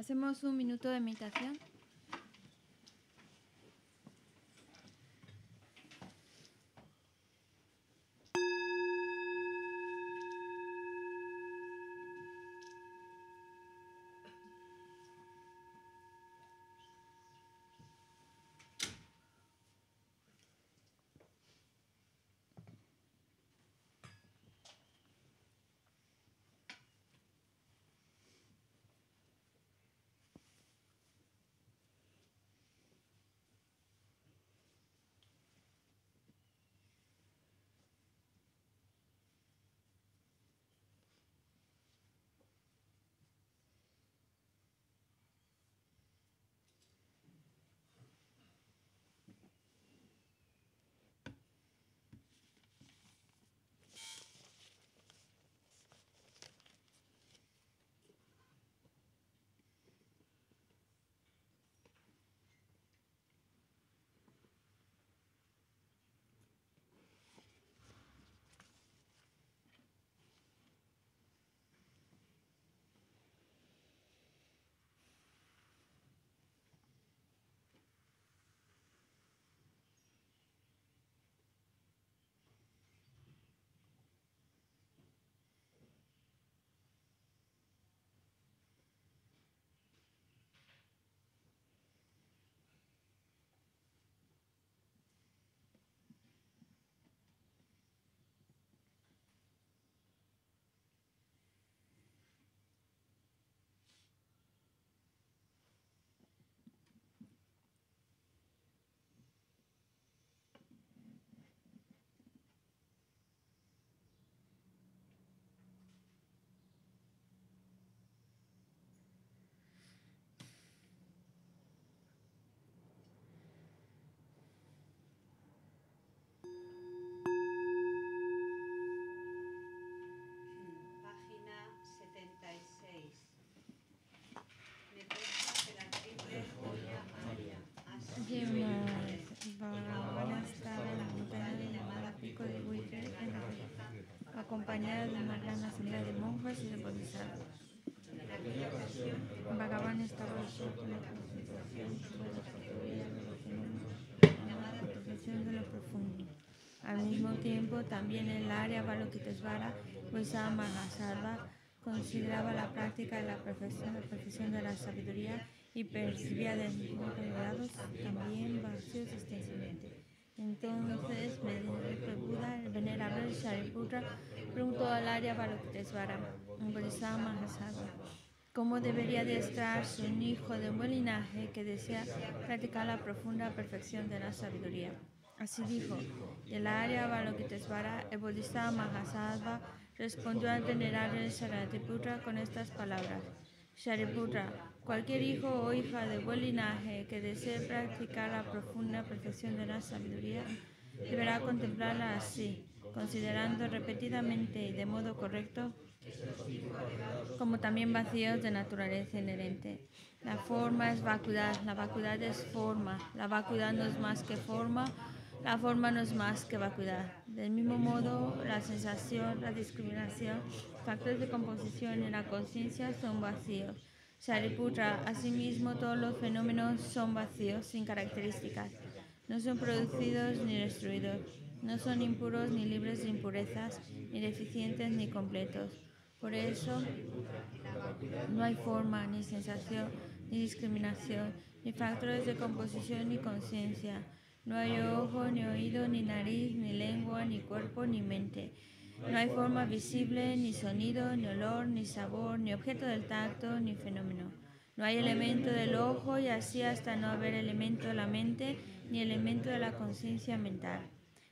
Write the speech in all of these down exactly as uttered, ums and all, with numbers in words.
Hacemos un minuto de meditación. Bhagavan estaba en la montaña llamada Pico de Buitre en la acompañada de una gran asamblea de monjas y de bodhisattvas. En aquella ocasión, Bhagavan estaba absorto en la concentración sobre la categoría de los fenómenos llamada perfección de lo profundo. Al mismo tiempo, también el Arya Avalokiteśvara, Bodhisattva Mahāsattva, consideraba la práctica de la perfección, la perfección de la sabiduría y percibía de mismo revelados también vacíos extensamente. Entonces, mediante el Buda, el venerable Śāriputra preguntó al Arya Avalokiteśvara, un Bodhisattva Mahāsattva, ¿cómo debería adiestrarse un hijo de un buen linaje que desea practicar la profunda perfección de la sabiduría? Así dijo, y el Arya Avalokiteśvara, el Bodhisattva Mahāsattva, respondió al venerable Śāriputra con estas palabras. Śāriputra, cualquier hijo o hija de buen linaje que desee practicar la profunda perfección de la sabiduría deberá contemplarla así, considerando repetidamente y de modo correcto, como también vacíos de naturaleza inherente. La forma es vacuidad, la vacuidad es forma, la vacuidad no es más que forma, la forma no es más que vacuidad. Del mismo modo, la sensación, la discriminación, factores de composición en la conciencia son vacíos. Śāriputra, asimismo, todos los fenómenos son vacíos, sin características. No son producidos ni destruidos. No son impuros ni libres de impurezas, ni deficientes ni completos. Por eso, no hay forma, ni sensación, ni discriminación, ni factores de composición ni conciencia. No hay ojo, ni oído, ni nariz, ni lengua, ni cuerpo, ni mente. No hay forma visible, ni sonido, ni olor, ni sabor, ni objeto del tacto, ni fenómeno. No hay elemento del ojo y así hasta no haber elemento de la mente, ni elemento de la conciencia mental.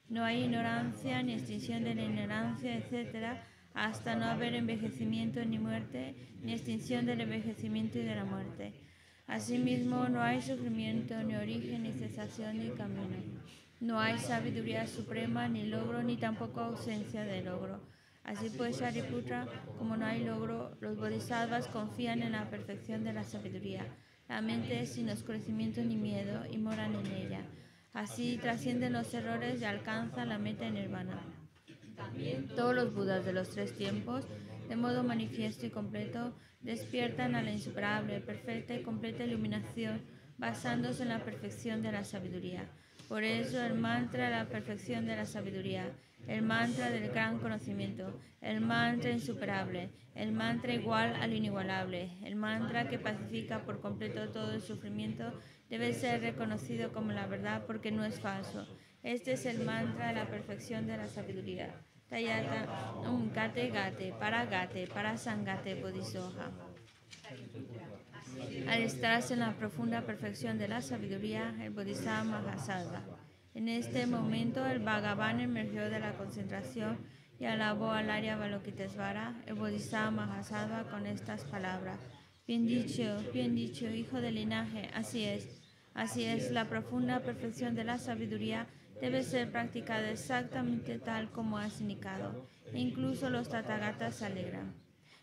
No hay ignorancia, ni extinción de la ignorancia, etcétera, hasta no haber envejecimiento ni muerte, ni extinción del envejecimiento y de la muerte. Asimismo, no hay sufrimiento, ni origen, ni cesación, ni camino. No hay sabiduría suprema, ni logro, ni tampoco ausencia de logro. Así pues, Śāriputra, como no hay logro, los bodhisattvas confían en la perfección de la sabiduría. La mente es sin oscurecimiento ni miedo y moran en ella. Así trascienden los errores y alcanzan la meta nirvana. Todos los budas de los tres tiempos de modo manifiesto y completo, despiertan a la insuperable, perfecta y completa iluminación basándose en la perfección de la sabiduría. Por eso el mantra, la perfección de la sabiduría, el mantra del gran conocimiento, el mantra insuperable, el mantra igual al inigualable, el mantra que pacifica por completo todo el sufrimiento, debe ser reconocido como la verdad porque no es falso. Este es el mantra de la perfección de la sabiduría. Tayata um gate gate, para gate, para sangate bodhisoha. Al estarse en la profunda perfección de la sabiduría, el Bodhisattva Mahāsattva. En este momento, el Bhagavan emergió de la concentración y alabó al Arya Avalokiteśvara, el Bodhisattva Mahāsattva, con estas palabras. Bien dicho, bien dicho, hijo del linaje, así es. Así es, la profunda perfección de la sabiduría debe ser practicada exactamente tal como has indicado. E incluso los tathagatas se alegran.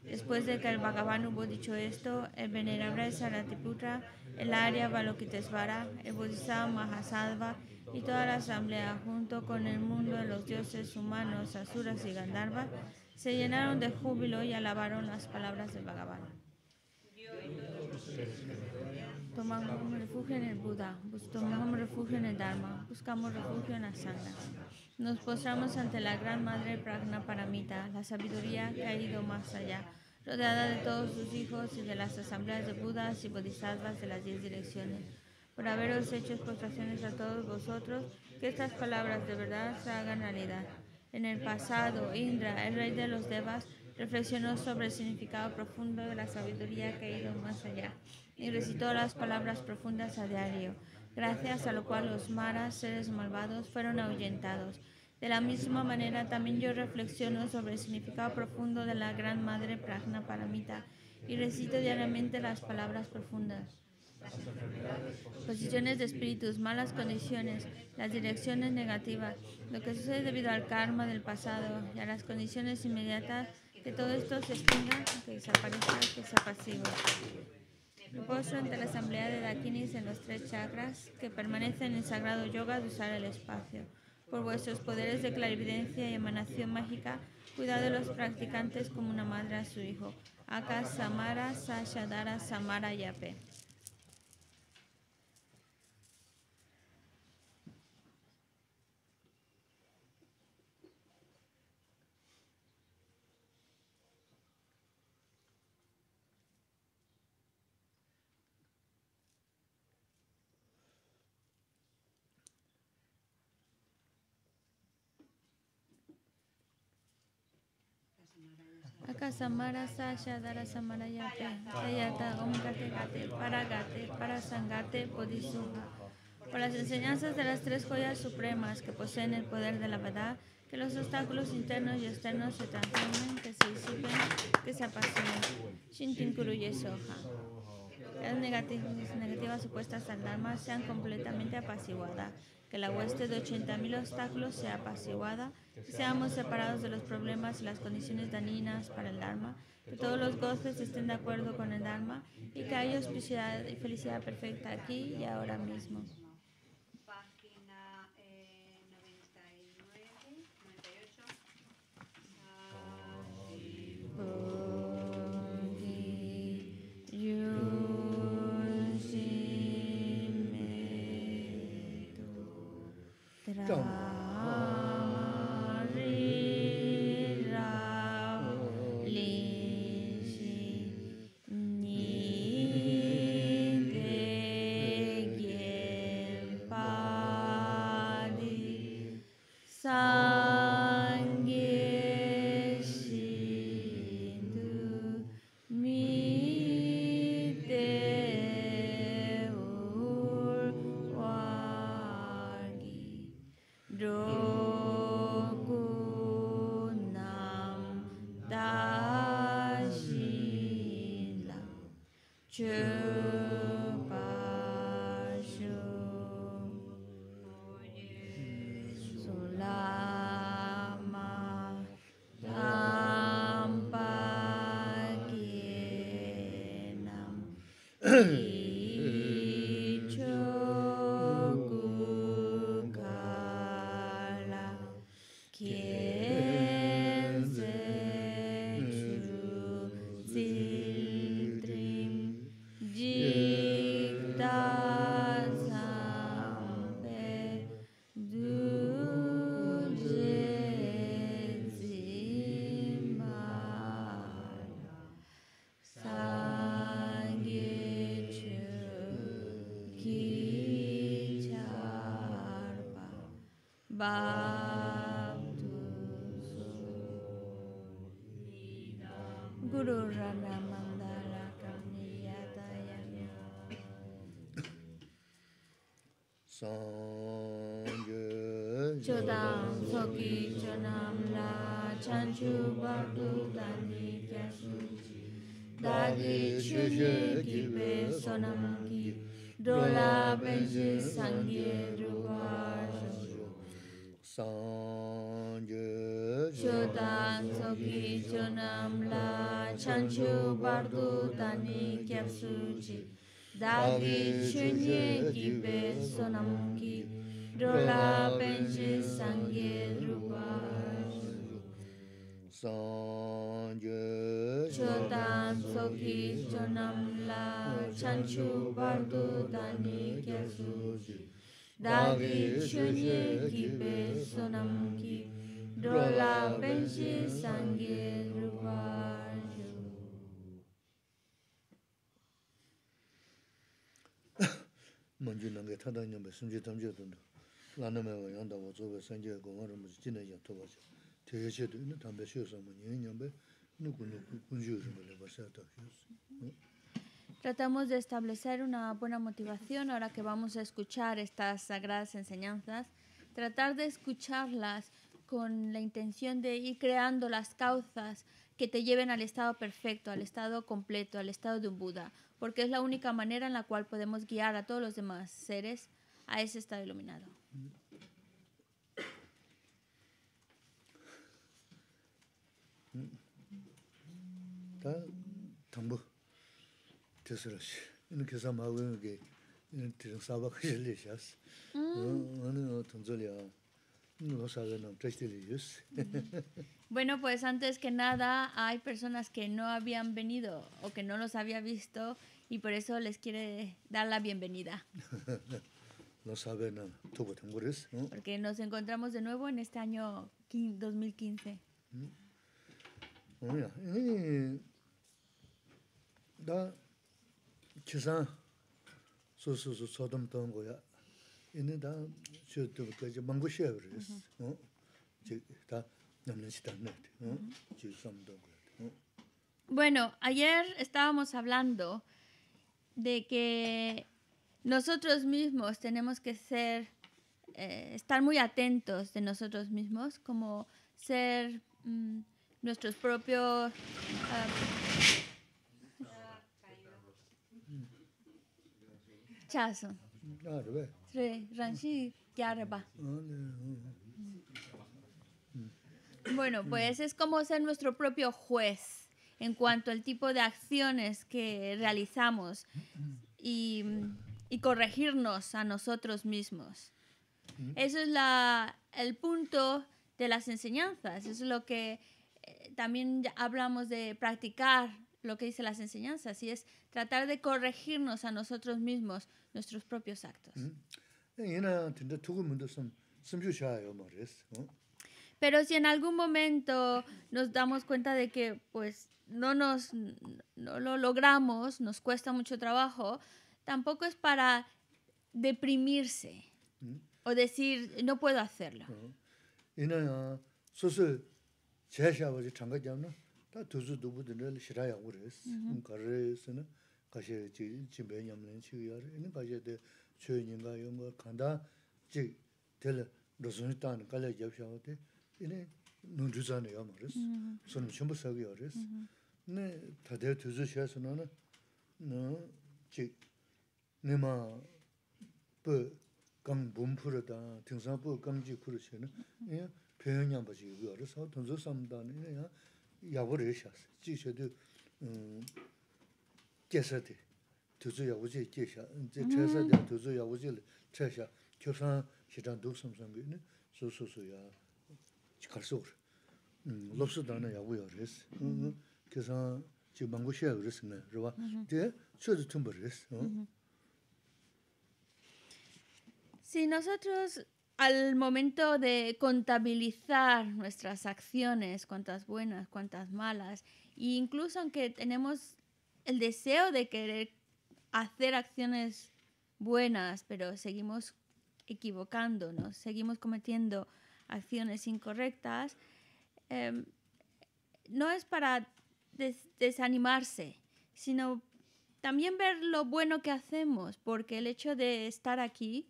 Después de que el Bhagavan hubo dicho esto, el venerable Śāriputra, el Arya Avalokiteśvara, el Bodhisattva Mahāsattva y toda la asamblea, junto con el mundo de los dioses humanos, asuras y gandharvas, se llenaron de júbilo y alabaron las palabras del Bhagavan. Tomamos refugio en el Buda, tomamos refugio en el Dharma, buscamos refugio en la Sangha. Nos postramos ante la Gran Madre Prajñāpāramitā, la sabiduría que ha ido más allá, rodeada de todos sus hijos y de las asambleas de Budas y Bodhisattvas de las diez direcciones. Por haberos hecho postraciones a todos vosotros, que estas palabras de verdad se hagan realidad. En el pasado, Indra, el rey de los Devas, reflexionó sobre el significado profundo de la sabiduría que ha ido más allá y recitó las palabras profundas a diario, gracias a lo cual los maras, seres malvados, fueron ahuyentados. De la misma manera, también yo reflexiono sobre el significado profundo de la Gran Madre Prajñāpāramitā y recito diariamente las palabras profundas. Posiciones de espíritus, malas condiciones, las direcciones negativas, lo que sucede debido al karma del pasado y a las condiciones inmediatas, que todo esto se extinga, que desaparezca, que sea pasivo. Me postro ante la asamblea de Dakinis en los tres chakras que permanecen en el sagrado yoga de usar el espacio. Por vuestros poderes de clarividencia y emanación mágica, cuidad de los practicantes como una madre a su hijo. Aka Samara Sashadara Samara Yape. Samara Sasha Dara Samara Yate Sayata Om Gate Gate Para Gate Para Sangate Bodhisattva. Por las enseñanzas de las tres joyas supremas que poseen el poder de la verdad, que los obstáculos internos y externos se transformen, que se disipen, que se apaciguen. Shintin Kuruye Soha. Las negativas opuestas al Dharma sean completamente apaciguadas. Que la hueste de ochenta mil obstáculos sea apaciguada, que seamos separados de los problemas y las condiciones dañinas para el Dharma, que todos los goces estén de acuerdo con el Dharma y que haya auspicidad y felicidad perfecta aquí y ahora mismo. Página eh, noventa y nueve, noventa y ocho. Go. Thank you. Guru Rana Mandala Kamniyatayana Sangye Chodam Soki Chonam La Chanchu Bardu Dani Kyasuji Dagi Chuji Kipe Sonam Ki Dola Benji Sangye Rupa Shashu Sangye Chodam Soki Chonam La Chanchu bardu dani kyapsuji Dagi chunye kipe sonamki Rola penche sangye rupasu Sangye Chotan soki chonam la Chanchu bardu dani kyapsuji Dagi chunye kipe sonamki Rola penche sangye rupasu Manjulange Tadanyamba Sunji Tamja Tundu, Lanameva Yandawa Zoba Sanja Gomaramus Tinaja Tobasa, Teja Tuna Tambasio Samanyambe, Nukunju Malevasata. Tratamos de establecer una buena motivación ahora que vamos a escuchar estas sagradas enseñanzas, tratar de escucharlas con la intención de ir creando las causas que te lleven al estado perfecto, al estado completo, al estado de un Buda, porque es la única manera en la cual podemos guiar a todos los demás seres a ese estado iluminado. Mm. No saben, no, bueno, pues antes que nada hay personas que no habían venido o que no los había visto y por eso les quiere dar la bienvenida. No saben, no. Porque nos encontramos de nuevo en este año dos mil quince. Ini dah suatu kerja bangusnya beres, kita nampak sedang net, jadi samdo. Bueno, ayer estábamos hablando de que nosotros mismos tenemos que ser, eh, estar muy atentos de nosotros mismos, como ser mm, nuestros propios. Uh, Chazo. Bueno, pues es como ser nuestro propio juez en cuanto al tipo de acciones que realizamos y, y corregirnos a nosotros mismos. Eso es la, el punto de las enseñanzas. Eso es lo que eh, también hablamos de practicar lo que dicen las enseñanzas, y es tratar de corregirnos a nosotros mismos, nuestros propios actos. Pero si en algún momento nos damos cuenta de que pues, no, nos, no lo logramos, nos cuesta mucho trabajo, tampoco es para deprimirse ¿Mm? O decir, no puedo hacerlo. ¿No? Mm-hmm. Si nosotros al momento de contabilizar nuestras acciones, cuántas buenas, cuántas malas, e incluso aunque tenemos el deseo de querer hacer acciones buenas, pero seguimos equivocándonos, seguimos cometiendo acciones incorrectas, eh, no es para des desanimarse, sino también ver lo bueno que hacemos, porque el hecho de estar aquí,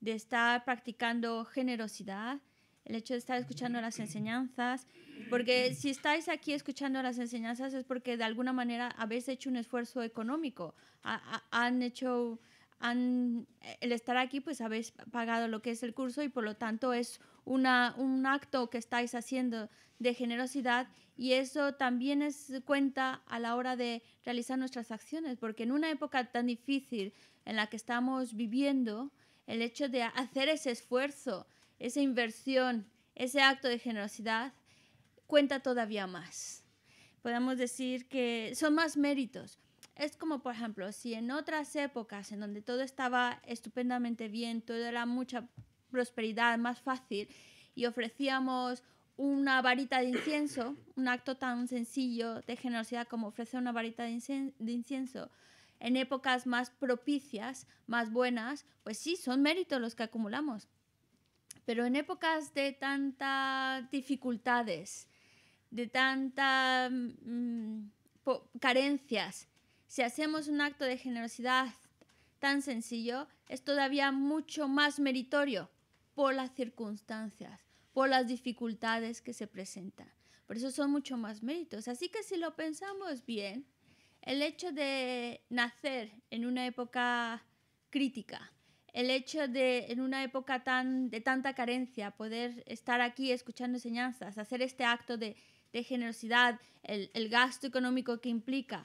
de estar practicando generosidad, el hecho de estar escuchando las enseñanzas, porque si estáis aquí escuchando las enseñanzas es porque de alguna manera habéis hecho un esfuerzo económico, ha, ha, han hecho... Han, el estar aquí, pues habéis pagado lo que es el curso y por lo tanto es una, un acto que estáis haciendo de generosidad, y eso también es cuenta a la hora de realizar nuestras acciones, porque en una época tan difícil en la que estamos viviendo, el hecho de hacer ese esfuerzo, esa inversión, ese acto de generosidad, cuenta todavía más. Podemos decir que son más méritos. Es como, por ejemplo, si en otras épocas en donde todo estaba estupendamente bien, todo era mucha prosperidad, más fácil, y ofrecíamos una varita de incienso, un acto tan sencillo de generosidad como ofrecer una varita de incien- de incienso, en épocas más propicias, más buenas, pues sí, son méritos los que acumulamos. Pero en épocas de tantas dificultades, de tantas mm, carencias, si hacemos un acto de generosidad tan sencillo, es todavía mucho más meritorio por las circunstancias, por las dificultades que se presentan. Por eso son mucho más méritos. Así que si lo pensamos bien, el hecho de nacer en una época crítica, el hecho de en una época tan, de tanta carencia, poder estar aquí escuchando enseñanzas, hacer este acto de, de generosidad, el, el gasto económico que implica,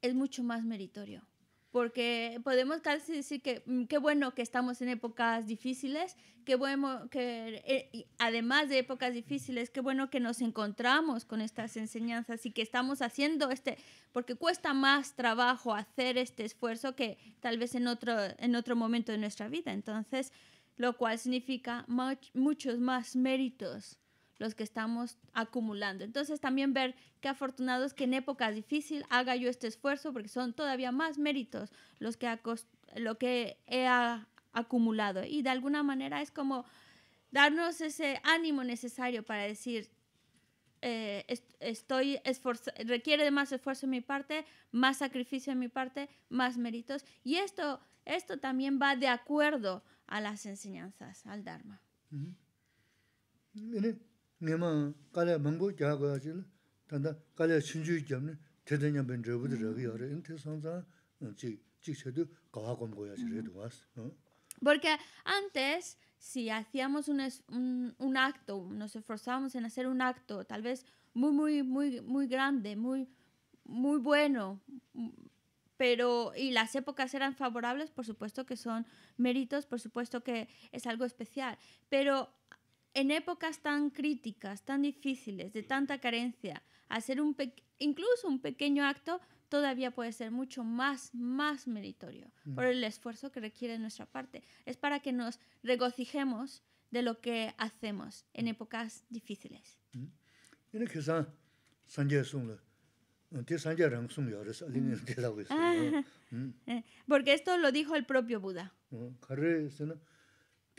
es mucho más meritorio, porque podemos casi decir que qué bueno que estamos en épocas difíciles, qué bueno que eh, además de épocas difíciles, qué bueno que nos encontramos con estas enseñanzas y que estamos haciendo este, porque cuesta más trabajo hacer este esfuerzo que tal vez en otro, en otro momento de nuestra vida. Entonces, lo cual significa much, muchos más méritos los que estamos acumulando. Entonces, también ver qué afortunados que en épocas difíciles haga yo este esfuerzo, porque son todavía más méritos los que, lo que he acumulado. Y de alguna manera es como darnos ese ánimo necesario para decir, eh, est estoy requiere de más esfuerzo en mi parte, más sacrificio en mi parte, más méritos. Y esto, esto también va de acuerdo a las enseñanzas, al Dharma. Mm-hmm. ¿Mire? Nema kala mango kya kya chil tanda kala sinju jamne tedenya benrebu de ragi are inte sansa chi chi sedu kawa kom goya sedu was. Porque antes, si hacíamos un, un un acto, nos esforzábamos en hacer un acto tal vez muy muy muy muy grande, muy muy bueno, pero y las épocas eran favorables, por supuesto que son méritos, por supuesto que es algo especial, pero en épocas tan críticas, tan difíciles, de tanta carencia, hacer un incluso un pequeño acto todavía puede ser mucho más, más meritorio mm. por el esfuerzo que requiere de nuestra parte. Es para que nos regocijemos de lo que hacemos en épocas difíciles. Mm. Porque esto lo dijo el propio Buda. Porque el propio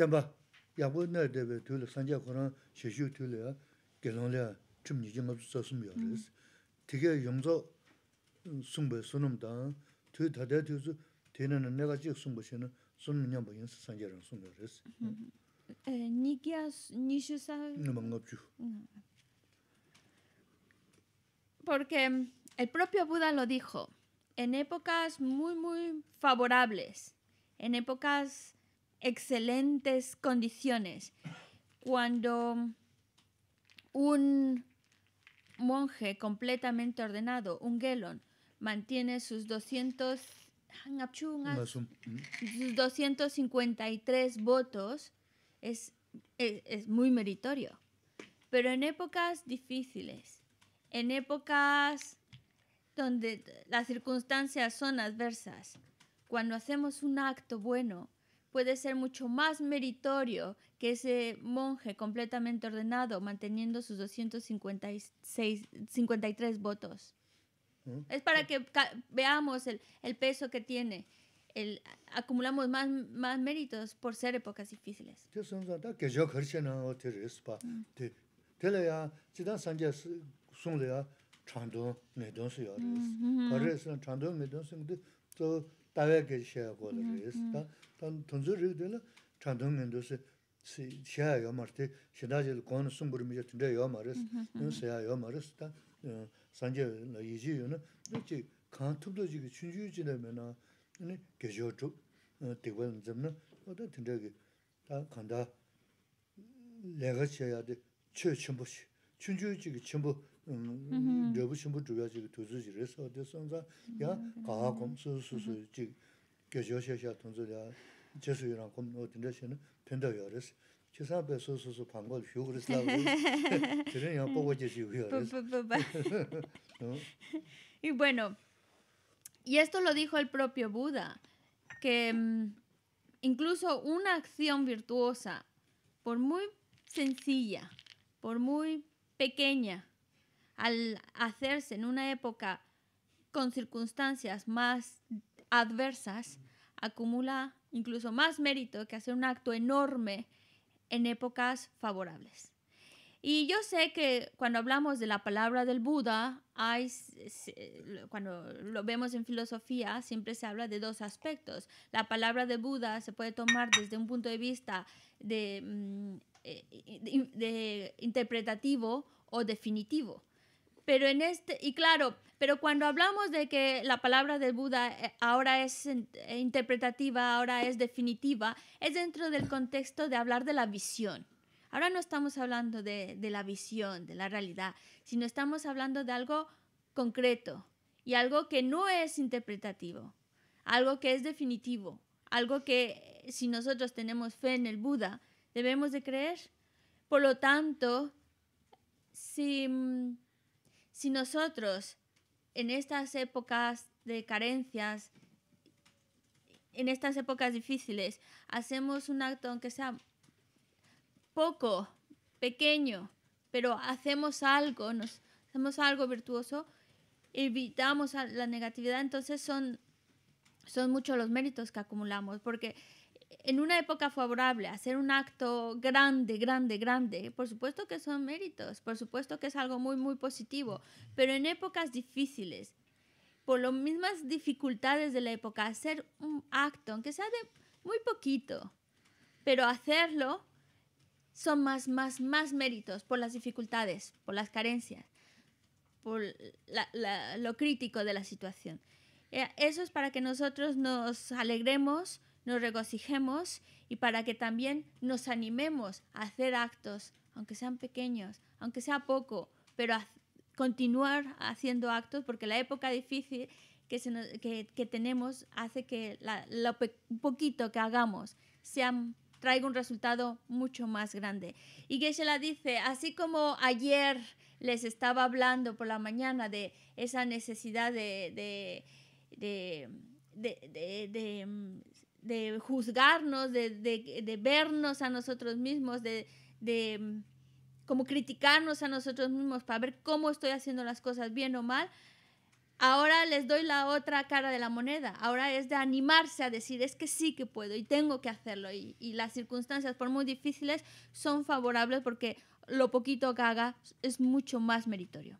Buda lo dijo, en épocas muy, muy favorables, en épocas excelentes condiciones. Cuando un monje completamente ordenado, un gelon, mantiene sus doscientos cincuenta y tres votos, es, es, es muy meritorio. Pero en épocas difíciles, en épocas donde las circunstancias son adversas, cuando hacemos un acto bueno, puede ser mucho más meritorio que ese monje completamente ordenado manteniendo sus doscientos cincuenta y tres votos. ¿Eh? Es para que veamos el, el peso que tiene el, acumulamos más, más méritos por ser épocas difíciles. Mm-hmm. Si sea yo marte, si da el con sumbur mi tendré yo mares, no sea yo mares, sanje la yiji, ¿no? Dice, canto de que chunju de mena, que yo tu, te buen zemna, o de tendré que, cuando le gacha de chumbush, chunju que chumbo, de bushumbo tu ya que tu zires, o de sonza, ya, caja con su su su, que yo sea ya tonzo ya. Y bueno, y esto lo dijo el propio Buda, que incluso una acción virtuosa, por muy sencilla, por muy pequeña, al hacerse en una época con circunstancias más adversas, acumula incluso más mérito que hacer un acto enorme en épocas favorables. Y yo sé que cuando hablamos de la palabra del Buda, hay, cuando lo vemos en filosofía, siempre se habla de dos aspectos. La palabra de Buda se puede tomar desde un punto de vista de, de, de interpretativo o definitivo. Pero en este, y claro, pero cuando hablamos de que la palabra del Buda ahora es interpretativa, ahora es definitiva, es dentro del contexto de hablar de la visión. Ahora no estamos hablando de, de la visión, de la realidad, sino estamos hablando de algo concreto y algo que no es interpretativo, algo que es definitivo, algo que si nosotros tenemos fe en el Buda, debemos de creer. Por lo tanto, si... Si nosotros, en estas épocas de carencias, en estas épocas difíciles, hacemos un acto, aunque sea poco, pequeño, pero hacemos algo, nos, hacemos algo virtuoso, evitamos la negatividad, entonces son, son muchos los méritos que acumulamos, porque en una época favorable, hacer un acto grande, grande, grande, por supuesto que son méritos, por supuesto que es algo muy, muy positivo, pero en épocas difíciles, por las mismas dificultades de la época, hacer un acto, aunque sea de muy poquito, pero hacerlo son más, más, más méritos por las dificultades, por las carencias, por la, la, lo crítico de la situación. Eso es para que nosotros nos alegremos, nos regocijemos y para que también nos animemos a hacer actos, aunque sean pequeños, aunque sea poco, pero a continuar haciendo actos, porque la época difícil que, se nos, que, que tenemos hace que la, lo pe poquito que hagamos sea, traiga un resultado mucho más grande. Y Geshe-la dice, así como ayer les estaba hablando por la mañana de esa necesidad de... de, de, de, de, de de juzgarnos, de, de, de vernos a nosotros mismos, de, de como criticarnos a nosotros mismos para ver cómo estoy haciendo las cosas bien o mal. Ahora les doy la otra cara de la moneda. Ahora es de animarse a decir, es que sí que puedo y tengo que hacerlo. Y, y las circunstancias, por muy difíciles, son favorables porque lo poquito que haga es mucho más meritorio.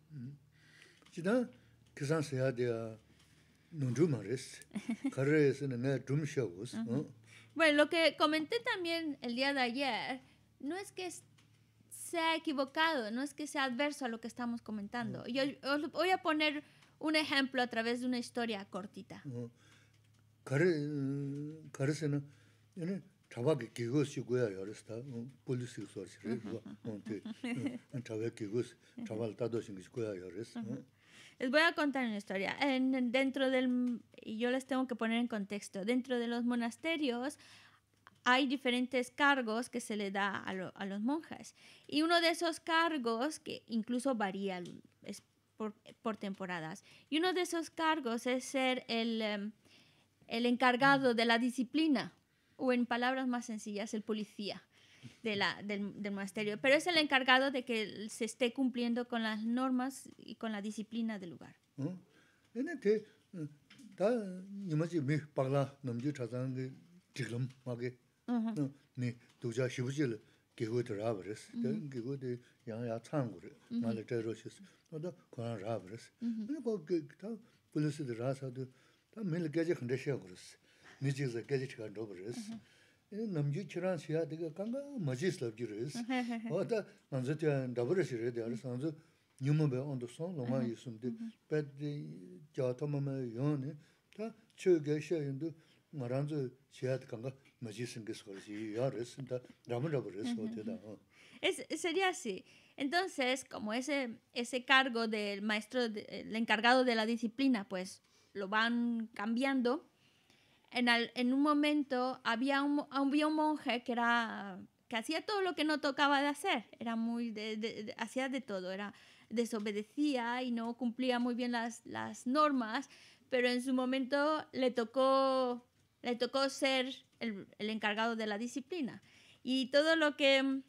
Mm-hmm. Bueno, lo que comenté también el día de ayer no es que sea equivocado, no es que sea adverso a lo que estamos comentando. Yo os voy a poner un ejemplo a través de una historia cortita. Uh-huh. Les voy a contar una historia. En, en, dentro del, y yo les tengo que poner en contexto. Dentro de los monasterios hay diferentes cargos que se le da a, lo, a los monjes. Y uno de esos cargos, que incluso varía es por, por temporadas, y uno de esos cargos es ser el, el encargado de la disciplina, o en palabras más sencillas, el policía de la, del, del monasterio, pero es el encargado de que se esté cumpliendo con las normas y con la disciplina del lugar. ¿Eh? Nyumbe on the song, Loma Yusum, the pet the Jatama Yoni, Ta Chugasha into Maranzo, Chiat Kanga, Magician Giscorsi, Yaris, the Ramadabres, o sería así. Entonces, como ese, ese cargo del maestro, de, el encargado de la disciplina, pues lo van cambiando, en, al, en un momento había un, había un monje que era. que hacía todo lo que no tocaba de hacer, era muy de, de, de, hacía de todo, era desobedecía y no cumplía muy bien las, las normas, pero en su momento le tocó, le tocó ser el, el encargado de la disciplina. Y todo lo que,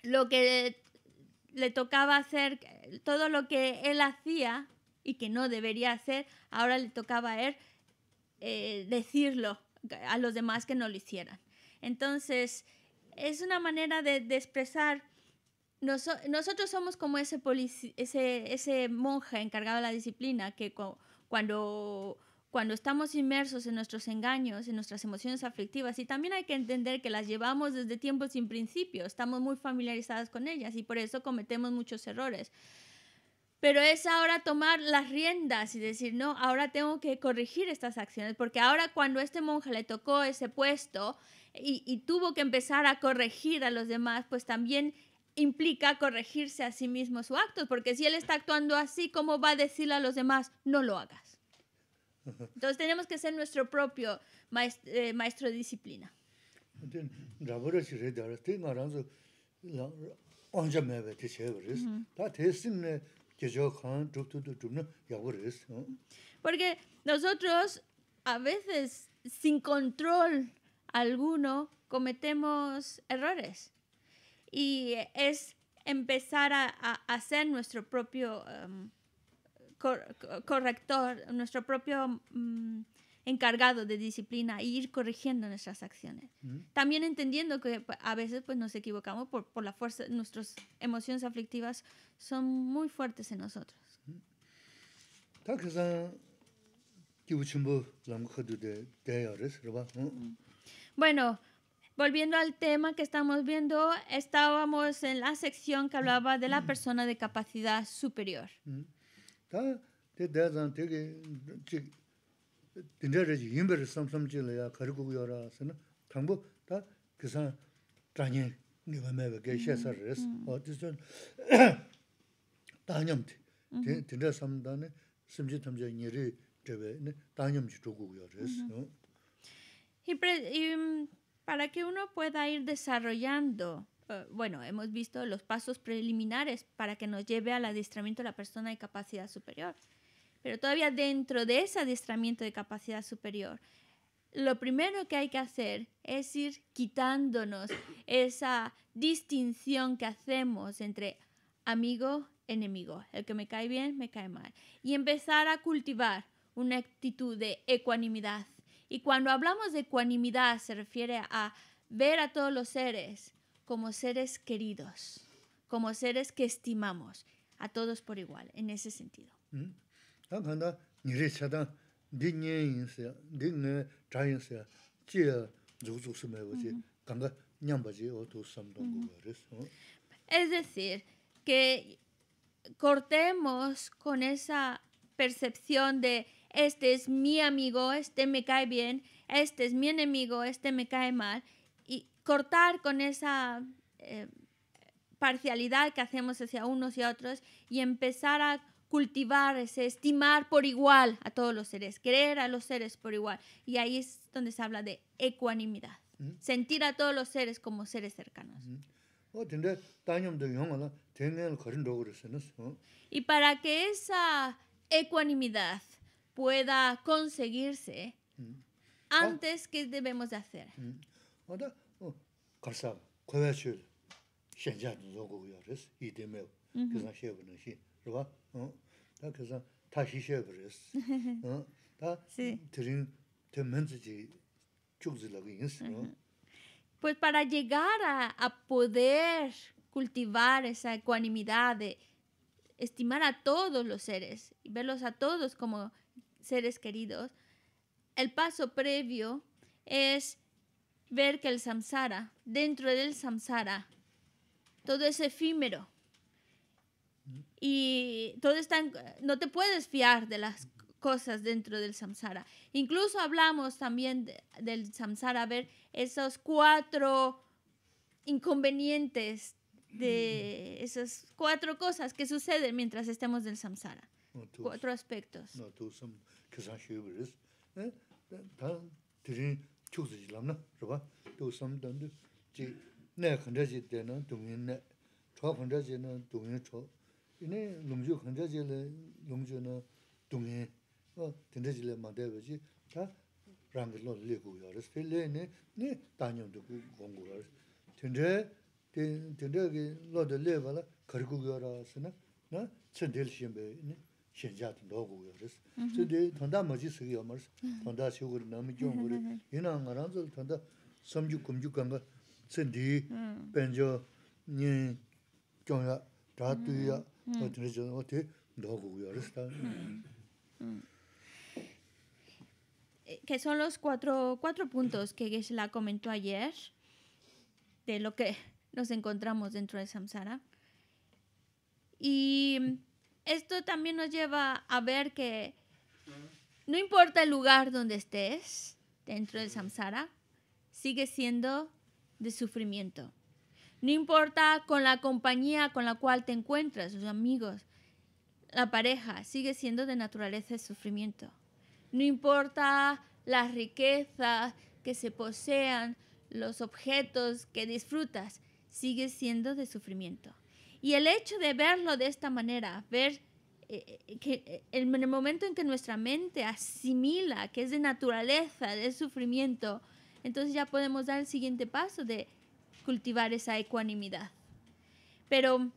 lo que le tocaba hacer, todo lo que él hacía y que no debería hacer, ahora le tocaba a él eh, decirlo a los demás que no lo hicieran. Entonces, es una manera de, de expresar. Nos, nosotros somos como ese, ese, ese monje encargado de la disciplina que cu cuando, cuando estamos inmersos en nuestros engaños, en nuestras emociones aflictivas, y también hay que entender que las llevamos desde tiempos sin principio, estamos muy familiarizadas con ellas y por eso cometemos muchos errores. Pero es ahora tomar las riendas y decir, no, ahora tengo que corregir estas acciones, porque ahora cuando este monje le tocó ese puesto y, y tuvo que empezar a corregir a los demás, pues también implica corregirse a sí mismo su acto, porque si él está actuando así, ¿cómo va a decirle a los demás, no lo hagas? Entonces tenemos que ser nuestro propio maestro, eh, maestro de disciplina. Uh-huh. Porque nosotros a veces sin control alguno cometemos errores y es empezar a, a ser nuestro propio um, cor corrector, nuestro propio um, encargado de disciplina e ir corrigiendo nuestras acciones. Mm. También entendiendo que a veces pues, nos equivocamos por, por la fuerza, nuestras emociones aflictivas son muy fuertes en nosotros. Mm. Bueno, volviendo al tema que estamos viendo, estábamos en la sección que hablaba de la persona de capacidad superior. Mm. Y, pre, y para que uno pueda ir desarrollando, uh, bueno, hemos visto los pasos preliminares para que nos lleve al adiestramiento de la persona de capacidad superior. Pero todavía dentro de ese adiestramiento de capacidad superior, lo primero que hay que hacer es ir quitándonos esa distinción que hacemos entre amigo, enemigo. El que me cae bien, me cae mal. Y empezar a cultivar una actitud de ecuanimidad. Y cuando hablamos de ecuanimidad, se refiere a ver a todos los seres como seres queridos, como seres que estimamos, a todos por igual, en ese sentido. ¿Mm? Es decir, que cortemos con esa percepción de este es mi amigo, este me cae bien, este es mi enemigo, este me cae mal, y cortar con esa eh, parcialidad que hacemos hacia unos y otros y empezar a cultivar, ese estimar por igual a todos los seres, querer a los seres por igual. Y ahí es donde se habla de ecuanimidad, mm. sentir a todos los seres como seres cercanos. Mm. Y para que esa ecuanimidad pueda conseguirse, mm. antes, ah. ¿qué debemos de hacer? Mm. Mm-hmm. Sí. Pues para llegar a, a poder cultivar esa ecuanimidad de estimar a todos los seres y verlos a todos como seres queridos, el paso previo es ver que el samsara, dentro del samsara, todo es efímero. Y todo está en, no te puedes fiar de las cosas dentro del samsara. Incluso hablamos también de, del samsara, a ver esos cuatro inconvenientes, de esas cuatro cosas que suceden mientras estemos del samsara. No, tú, cuatro aspectos. No, tú, son, que son chiveres, ¿eh? Que son los cuatro, cuatro puntos que Geshe la comentó ayer de lo que nos encontramos dentro de samsara. Y esto también nos lleva a ver que no importa el lugar donde estés dentro del samsara, sigue siendo de sufrimiento. No importa con la compañía con la cual te encuentras, los amigos, la pareja, sigue siendo de naturaleza de sufrimiento. No importa las riquezas que se posean, los objetos que disfrutas, sigue siendo de sufrimiento. Y el hecho de verlo de esta manera, ver eh, que en el momento en que nuestra mente asimila que es de naturaleza, de sufrimiento, entonces ya podemos dar el siguiente paso de cultivar esa ecuanimidad. Pero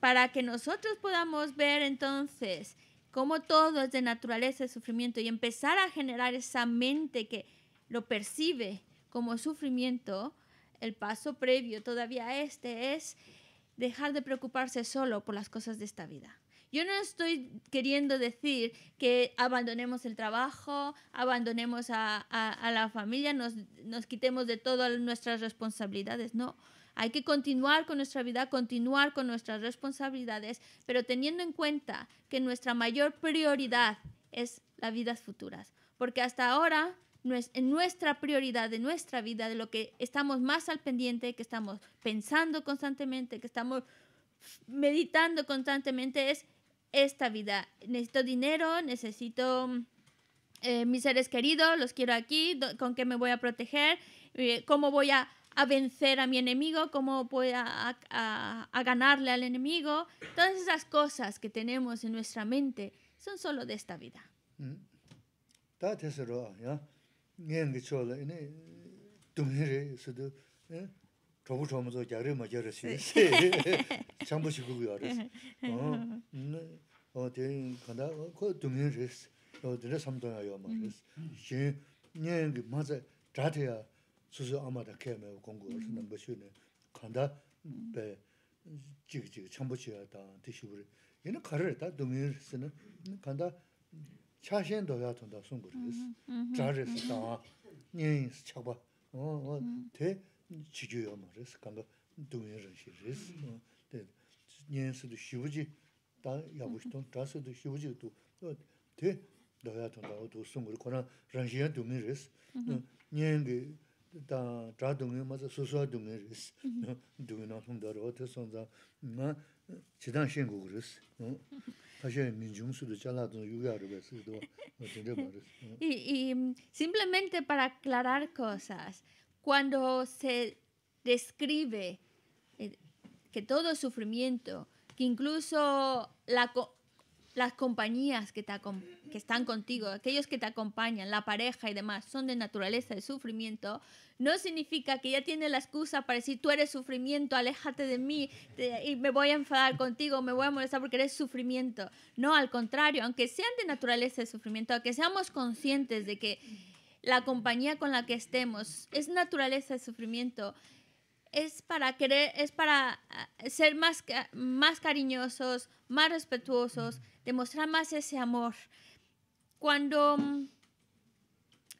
para que nosotros podamos ver entonces cómo todo es de naturaleza de sufrimiento y empezar a generar esa mente que lo percibe como sufrimiento, el paso previo todavía a este es dejar de preocuparse solo por las cosas de esta vida. Yo no estoy queriendo decir que abandonemos el trabajo, abandonemos a, a, a la familia, nos, nos quitemos de todas nuestras responsabilidades. No, hay que continuar con nuestra vida, continuar con nuestras responsabilidades, pero teniendo en cuenta que nuestra mayor prioridad es las vidas futuras. Porque hasta ahora, en nuestra prioridad de nuestra vida, de lo que estamos más al pendiente, que estamos pensando constantemente, que estamos meditando constantemente, es esta vida. Necesito dinero, necesito eh, mis seres queridos, los quiero aquí, con qué me voy a proteger, eh, cómo voy a, a vencer a mi enemigo, cómo voy a, a, a ganarle al enemigo. Todas esas cosas que tenemos en nuestra mente son solo de esta vida. Mm. Y, y simplemente para aclarar cosas, cuando se describe eh, que todo es sufrimiento, que incluso la, las compañías que, te que están contigo, aquellos que te acompañan, la pareja y demás, son de naturaleza de sufrimiento, no significa que ya tienes la excusa para decir tú eres sufrimiento, aléjate de mí te, y me voy a enfadar contigo, me voy a molestar porque eres sufrimiento. No, al contrario, aunque sean de naturaleza de sufrimiento, aunque seamos conscientes de que la compañía con la que estemos es naturaleza de sufrimiento, es para querer, es para ser más, más cariñosos, más respetuosos, demostrar más ese amor. Cuando,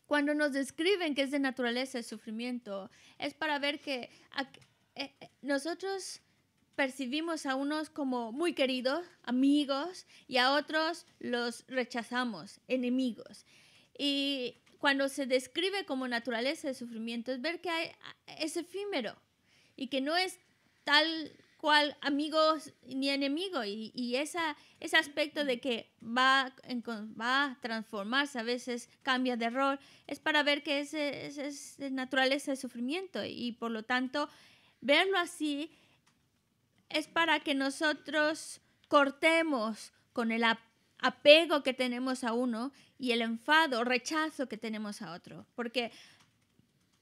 cuando nos describen que es de naturaleza el sufrimiento, es para ver que a, eh, nosotros percibimos a unos como muy queridos, amigos, y a otros los rechazamos, enemigos. Y cuando se describe como naturaleza de sufrimiento, es ver que hay, es efímero, y que no es tal cual amigos ni enemigo, y, y esa, ese aspecto de que va, en, va a transformarse, a veces cambia de rol, es para ver que es, es, es naturaleza de sufrimiento, y por lo tanto verlo así es para que nosotros cortemos con el apego que tenemos a uno y el enfado o rechazo que tenemos a otro, porque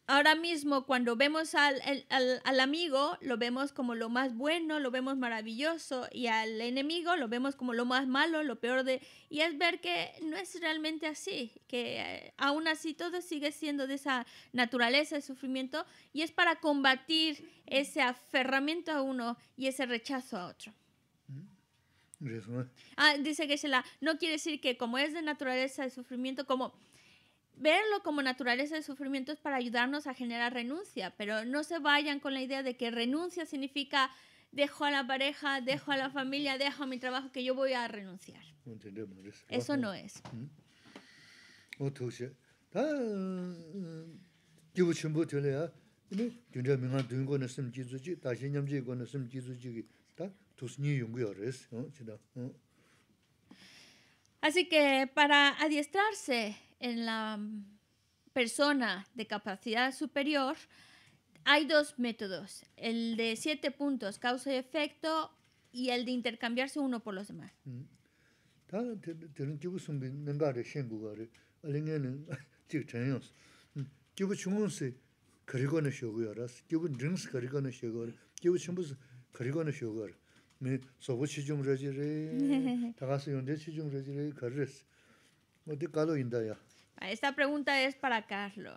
ahora mismo, cuando vemos al, al, al amigo, lo vemos como lo más bueno, lo vemos maravilloso, y al enemigo lo vemos como lo más malo, lo peor de... Y es ver que no es realmente así, que eh, aún así todo sigue siendo de esa naturaleza de sufrimiento, y es para combatir ese aferramiento a uno y ese rechazo a otro. Ah, dice Geshe-la, no quiere decir que como es de naturaleza de sufrimiento, como... Verlo como naturaleza de sufrimiento es para ayudarnos a generar renuncia, pero no se vayan con la idea de que renuncia significa dejo a la pareja, dejo a la familia, dejo a mi trabajo, que yo voy a renunciar. Eso no es. Así que para adiestrarse en la persona de capacidad superior hay dos métodos, el de siete puntos, causa y efecto, y el de intercambiarse uno por los demás. Esta pregunta es para Carlo.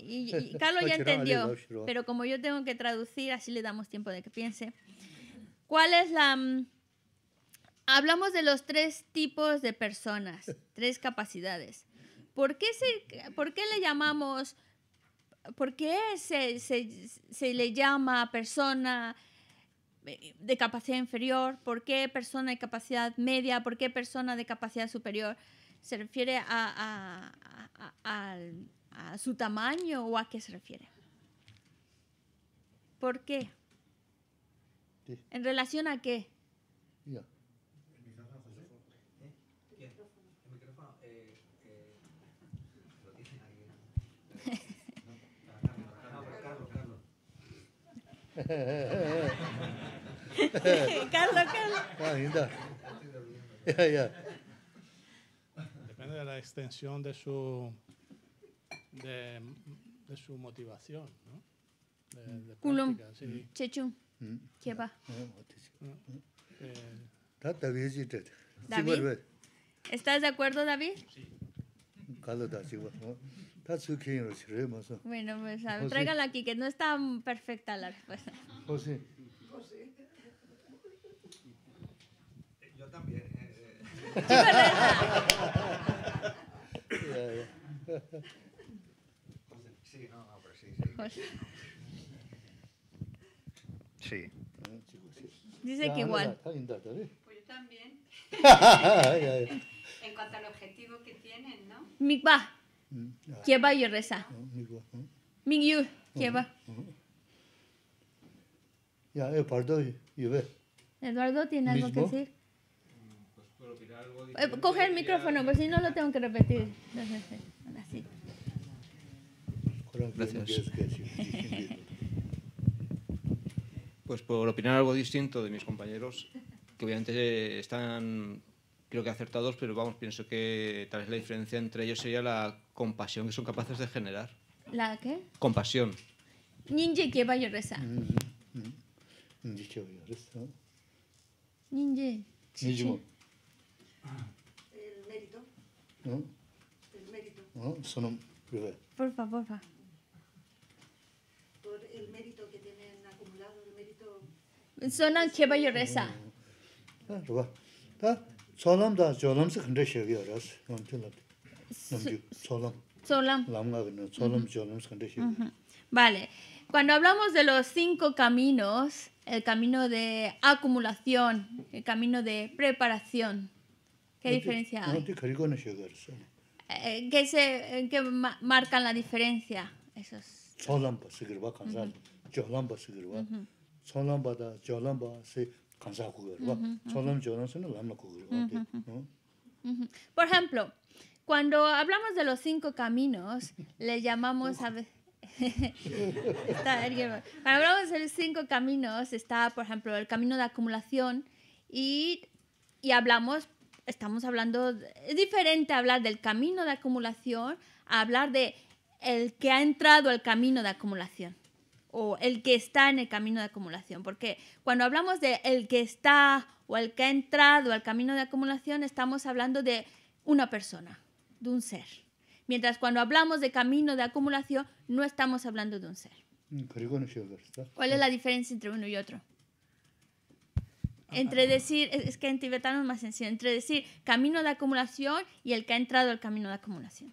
Y, y Carlo ya entendió, pero como yo tengo que traducir, así le damos tiempo de que piense. ¿Cuál es la...? Um, hablamos de los tres tipos de personas, tres capacidades. ¿Por qué, se, por qué le llamamos... ¿Por qué se, se, se le llama persona de capacidad inferior? ¿Por qué persona de capacidad media? ¿Por qué persona de capacidad superior? ¿Se refiere a, a, a, a, a, a su tamaño o a qué se refiere? ¿Por qué? Sí. ¿En relación a qué? Ya. ¿El micrófono, José? ¿Eh? ¿El micrófono? Eh, eh, ¿Lo dicen alguien? No, Carlos, Carlos. Carlos, Carlos. Ah, linda. Ya, ya. De la extensión de su, de, de su motivación, ¿no? De, de práctica, sí. Chechun. ¿Qué va? David, ¿estás de acuerdo, David? Sí. Bueno, pues tráigala aquí, que no está perfecta la respuesta. José. Yo también. Sí, no, no, pero sí, sí. Sí. Dice que igual. Pues yo también. En cuanto al objetivo que tienen, ¿no? Mikba. Kieba y reza. Mingyu. Kieba. Ya, Eduardo, y ve. Eduardo, ¿tiene algo que decir? Coge el micrófono, pues si no lo tengo que repetir. Así. Gracias. Pues por opinar algo distinto de mis compañeros, que obviamente están creo que acertados, pero vamos, pienso que tal vez la diferencia entre ellos sería la compasión que son capaces de generar. ¿La qué? Compasión. Ninje lleva lloresa. Ninje lleva lloresa. Ninje. Ninje. El mérito. ¿No? El mérito. No, son. Por favor, va. Por el mérito que tienen acumulado, el mérito. Son lleva lloresa. Claro, va. Solam da, solam se gente lleva lloresa. No entiendo. Solam. Solam. Solam, solam se gente lleva lloresa. Vale, cuando hablamos de los cinco caminos, el camino de acumulación, el camino de preparación, ¿qué diferencia hay? Eh, ¿Qué se, qué ma marcan la diferencia? Esos. Solamba se graba cansado, jolamba se graba, solamba da, jolamba se cansado graba, solam jolam se no lamba graba. Por ejemplo, cuando hablamos de los cinco caminos, le llamamos a veces Cuando hablamos de los cinco caminos, está, por ejemplo, el camino de acumulación y, y hablamos, estamos hablando, es diferente hablar del camino de acumulación a hablar de el que ha entrado al camino de acumulación o el que está en el camino de acumulación, porque cuando hablamos de el que está o el que ha entrado al camino de acumulación, estamos hablando de una persona, de un ser. Mientras cuando hablamos de camino de acumulación, no estamos hablando de un ser. ¿Cuál es la diferencia entre uno y otro? Entre decir, es que en tibetano es más sencillo, entre decir camino de acumulación y el que ha entrado al camino de acumulación.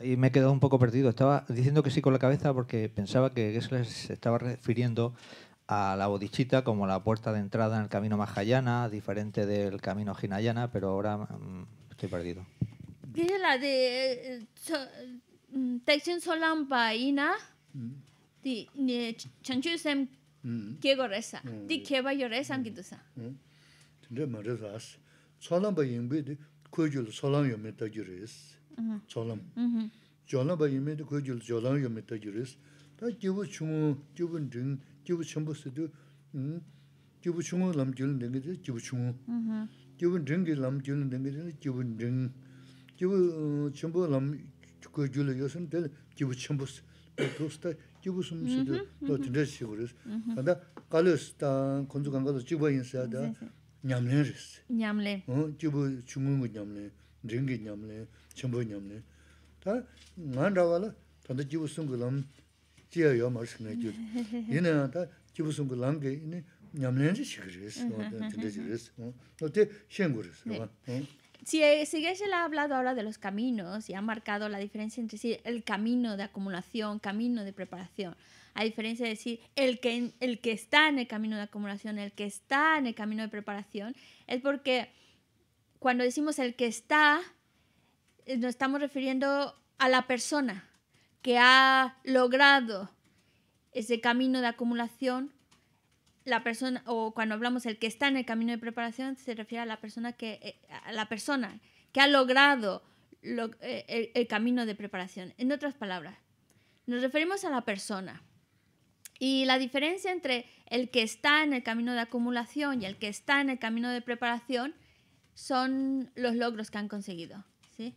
Ahí me he quedado un poco perdido. Estaba diciendo que sí con la cabeza porque pensaba que Gessler se estaba refiriendo a la bodhichitta como la puerta de entrada en el camino mahayana, diferente del camino hinayana, pero ahora mmm, estoy perdido. ¿Qué es la de Taichin Solam Paina? Chanchusem Kiego Reza. Di Kieva Yoresan Kitusa. Tendré más rezas. Solam Payimbe de Kujul Solam Yometa Juris. Solam. Jolam Payimbe de Kujul Jolam Yometa Juris. Ta Jibu Chumu, Jibu Ding, Jibu Chumbo Sidu. Jibu Chumu Lam Julin Ding, Jibu Chumu. Jibu Ding Lam Julin Ding, Jibu Ding. Jibu chumbo lam kujula yosan del jibu chumbo tosta jibu sumse de lo tendré seguros. Anda kalos tan conjugan kalos jibu insada ñamleres. ñamle. Oh jibu chumungu ñamle, ringi ñamle, chumbo ñamle. Ta nganda wala tanda jibu sungulam tia yo marsne jul. Ina ta jibu sungulam ge ine ñamleres seguros. Tendré seguros. No te seguros, ¿no? Si Geshe-la ha hablado ahora de los caminos y ha marcado la diferencia entre decir el camino de acumulación, camino de preparación, a diferencia de decir el que, el que está en el camino de acumulación, el que está en el camino de preparación, es porque cuando decimos el que está, nos estamos refiriendo a la persona que ha logrado ese camino de acumulación. La persona, o cuando hablamos el que está en el camino de preparación, se refiere a la persona que, a la persona que ha logrado lo, el, el camino de preparación. En otras palabras, nos referimos a la persona. Y la diferencia entre el que está en el camino de acumulación y el que está en el camino de preparación son los logros que han conseguido, ¿sí?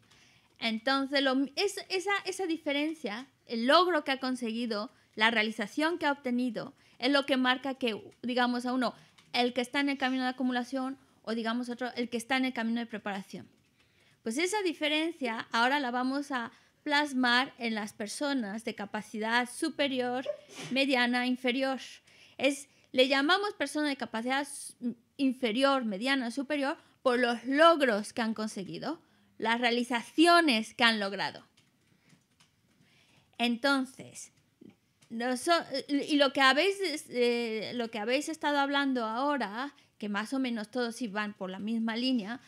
Entonces, lo, es, esa, esa diferencia, el logro que ha conseguido, la realización que ha obtenido, es lo que marca que, digamos, a uno, el que está en el camino de acumulación o, digamos, otro, el que está en el camino de preparación. Pues esa diferencia ahora la vamos a plasmar en las personas de capacidad superior, mediana, inferior. Es, le llamamos personas de capacidad inferior, mediana, superior por los logros que han conseguido, las realizaciones que han logrado. Entonces, No so, y lo que habéis eh, lo que habéis estado hablando ahora, que más o menos todos van por la misma línea,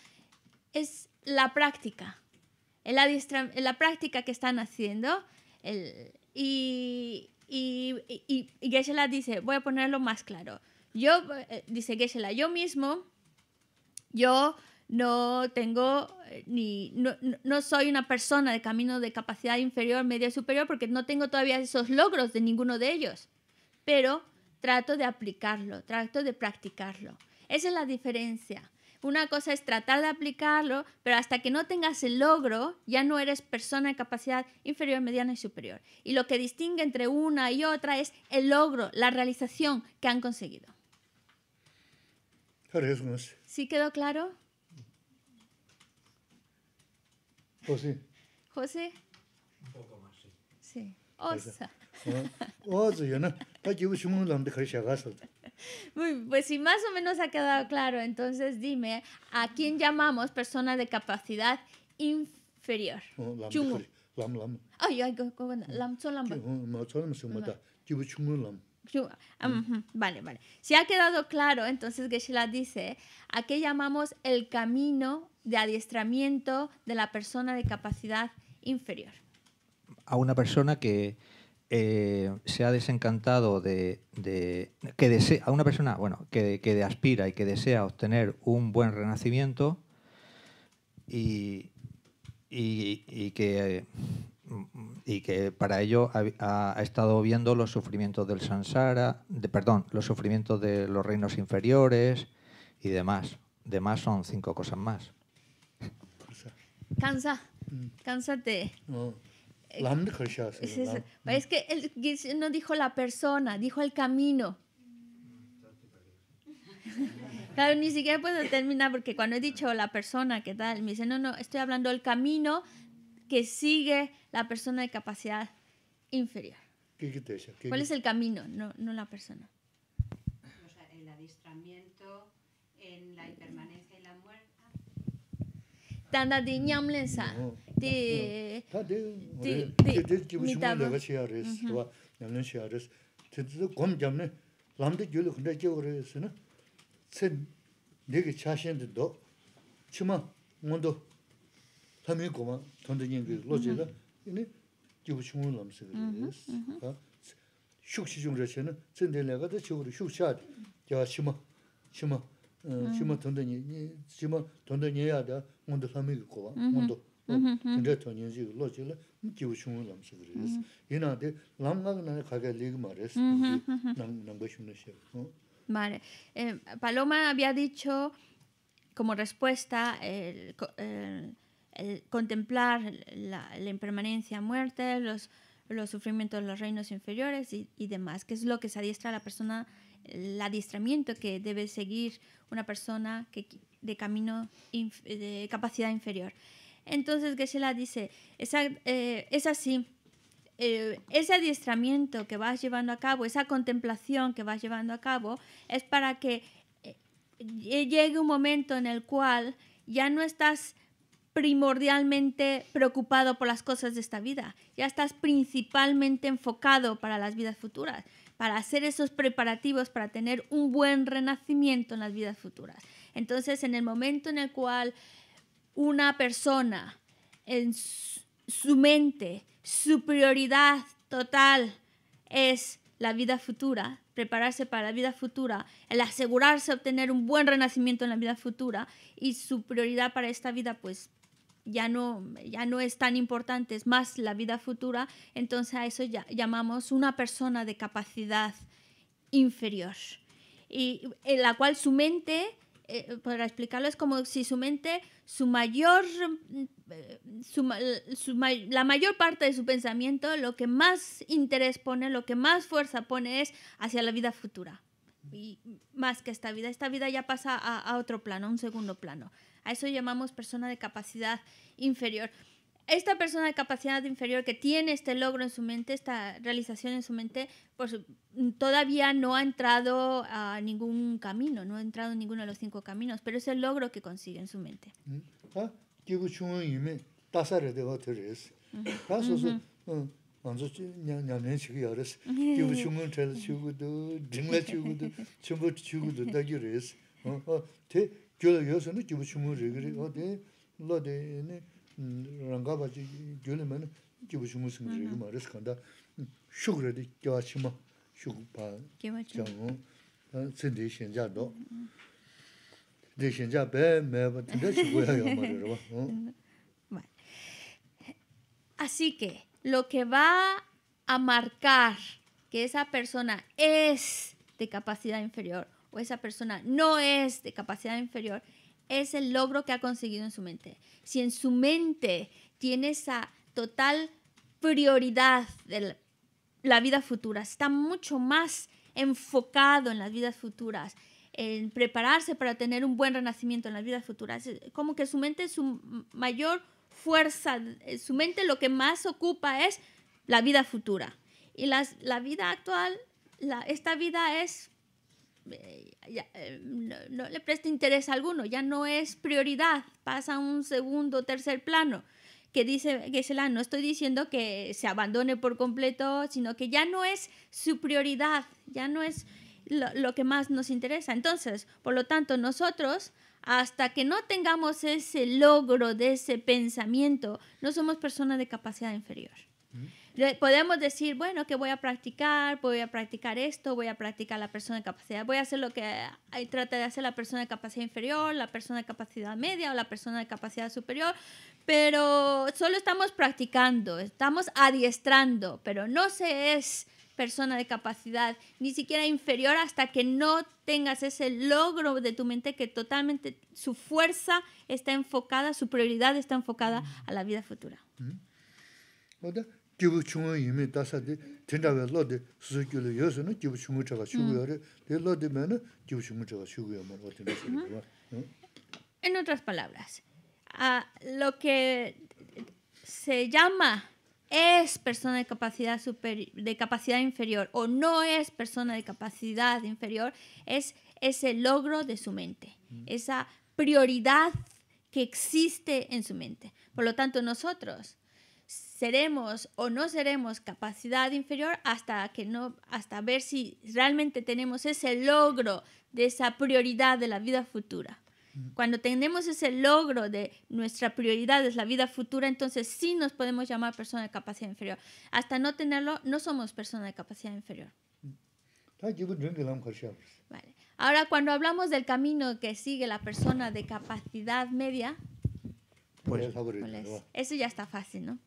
es la práctica, es la, es la práctica que están haciendo. El, y, y, y, y Geshe-la dice, voy a ponerlo más claro. Yo, eh, dice Geshe-la, yo mismo, yo no tengo, ni no, no soy una persona de camino de capacidad inferior, media, superior, porque no tengo todavía esos logros de ninguno de ellos, pero trato de aplicarlo, trato de practicarlo. Esa es la diferencia. Una cosa es tratar de aplicarlo, pero hasta que no tengas el logro, ya no eres persona de capacidad inferior, mediana y superior. Y lo que distingue entre una y otra es el logro, la realización que han conseguido. ¿Sí quedó claro? José. José. Un poco más, sí. Sí. Osa. Muy, pues si más o menos ha quedado claro, entonces dime, ¿a quién llamamos persona de capacidad inferior? Chungu. Lam lam. Ay, ay, lam son lam. Vale, vale. Si ha quedado claro, entonces Geshe-la dice, ¿a qué llamamos el camino de adiestramiento de la persona de capacidad inferior? A una persona que eh, se ha desencantado de, de que desea, a una persona bueno que, que aspira y que desea obtener un buen renacimiento y, y, y que y que para ello ha, ha estado viendo los sufrimientos del samsara, de perdón, los sufrimientos de los reinos inferiores y demás. Demás son cinco cosas más. Cansa, cánsate. No. Es, es, es que él no dijo la persona, dijo el camino. Claro, ni siquiera puedo terminar porque cuando he dicho la persona, ¿qué tal? Me dice, no, no, estoy hablando del camino que sigue la persona de capacidad inferior. ¿Cuál es el camino? No, no la persona. O sea, el adiestramiento en la impermanencia y la muerte. Tanda de ñamlensa. De de de mitaba. Vale. Eh, Paloma había dicho como respuesta el, el, el contemplar la, la impermanencia, muerte, los, los sufrimientos de los reinos inferiores y, y demás, que es lo que se adiestra a la persona, el adiestramiento que debe seguir una persona que, de camino inf, de capacidad inferior. Entonces Geshe-la dice, esa, eh, es así, eh, ese adiestramiento que vas llevando a cabo, esa contemplación que vas llevando a cabo, es para que eh, llegue un momento en el cual ya no estás primordialmente preocupado por las cosas de esta vida, ya estás principalmente enfocado para las vidas futuras, para hacer esos preparativos para tener un buen renacimiento en las vidas futuras. Entonces, en el momento en el cual una persona, en su mente, su prioridad total es la vida futura, prepararse para la vida futura, el asegurarse de obtener un buen renacimiento en la vida futura, y su prioridad para esta vida pues ya no, ya no es tan importante, es más la vida futura, entonces a eso ya llamamos una persona de capacidad inferior, y en la cual su mente... Eh, para explicarlo, es como si su mente, su mayor, su, su, la mayor parte de su pensamiento, lo que más interés pone, lo que más fuerza pone es hacia la vida futura. Y más que esta vida, esta vida ya pasa a, a otro plano, a un segundo plano. A eso llamamos persona de capacidad inferior. Esta persona de capacidad inferior que tiene este logro en su mente, esta realización en su mente, pues todavía no ha entrado a ningún camino, no ha entrado en ninguno de los cinco caminos, pero es el logro que consigue en su mente. Así que lo que va a marcar que esa persona es de capacidad inferior o esa persona no es de capacidad inferior es el logro que ha conseguido en su mente. Si en su mente tiene esa total prioridad de la vida futura, está mucho más enfocado en las vidas futuras, en prepararse para tener un buen renacimiento en las vidas futuras, como que su mente, su mayor fuerza, su mente lo que más ocupa es la vida futura. Y las, la vida actual, la, esta vida es, eh, ya, eh, no, no le presta interés a alguno, ya no es prioridad, pasa a un segundo o tercer plano. Que dice Geshe-la, no estoy diciendo que se abandone por completo, sino que ya no es su prioridad, ya no es lo, lo que más nos interesa. Entonces, por lo tanto, nosotros, hasta que no tengamos ese logro de ese pensamiento, no somos personas de capacidad inferior. ¿Mm? Podemos decir, bueno, que voy a practicar, voy a practicar esto, voy a practicar la persona de capacidad, voy a hacer lo que trata de hacer la persona de capacidad inferior, la persona de capacidad media o la persona de capacidad superior, pero solo estamos practicando, estamos adiestrando, pero no se es persona de capacidad, ni siquiera inferior, hasta que no tengas ese logro de tu mente que totalmente su fuerza está enfocada, su prioridad está enfocada a la vida futura. En otras palabras, Uh, lo que se llama es persona de capacidad, super, de capacidad inferior o no es persona de capacidad inferior es ese logro de su mente, mm. esa prioridad que existe en su mente. Por lo tanto, nosotros seremos o no seremos capacidad inferior hasta, que no, hasta ver si realmente tenemos ese logro de esa prioridad de la vida futura. Cuando tenemos ese logro de nuestra prioridad es la vida futura, entonces sí nos podemos llamar persona de capacidad inferior. Hasta no tenerlo, no somos persona de capacidad inferior. Vale. Ahora, cuando hablamos del camino que sigue la persona de capacidad media, pues, pues, eso ya está fácil, ¿no?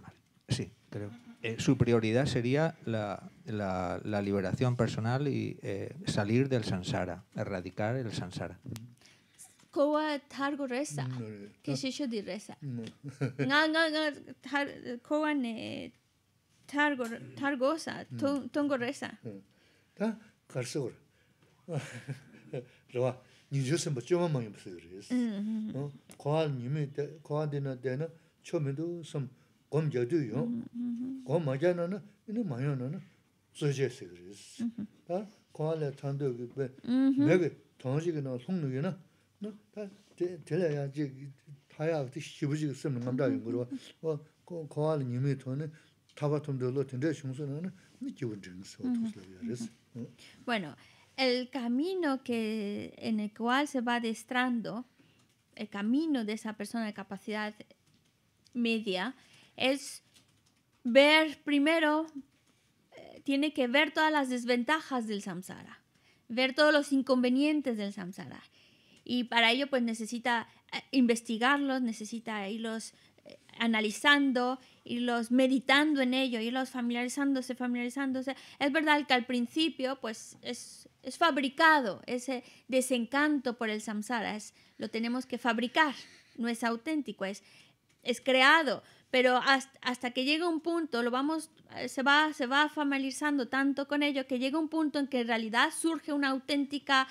Vale. Sí, creo. Eh, su prioridad sería la, la, la liberación personal y eh, salir del samsara, erradicar el samsara. Kowa targo reza, que shisho di reza. Nga nga nga kowa ne targo targo sa tongo reza. Ta karso ora. Roa, niyo se mbacho ma yimse reza. No, kowa nime kowa dena dena chomedo som gom jadu yo. Gom majana na, ino majana na soje se reza. Ta kowa le tando gbe nege tonji na songnu na. Bueno, el camino que, en el cual se va adiestrando, el camino de esa persona de capacidad media, es ver primero, eh, tiene que ver todas las desventajas del samsara, ver todos los inconvenientes del samsara. Y para ello pues necesita investigarlos, necesita irlos eh, analizando, irlos meditando en ello, irlos familiarizándose, familiarizándose. Es verdad que al principio pues es, es fabricado ese desencanto por el samsara, es, lo tenemos que fabricar, no es auténtico, es, es creado. Pero hasta, hasta que llega un punto, lo vamos, se, va, se va familiarizando tanto con ello que llega un punto en que en realidad surge una auténtica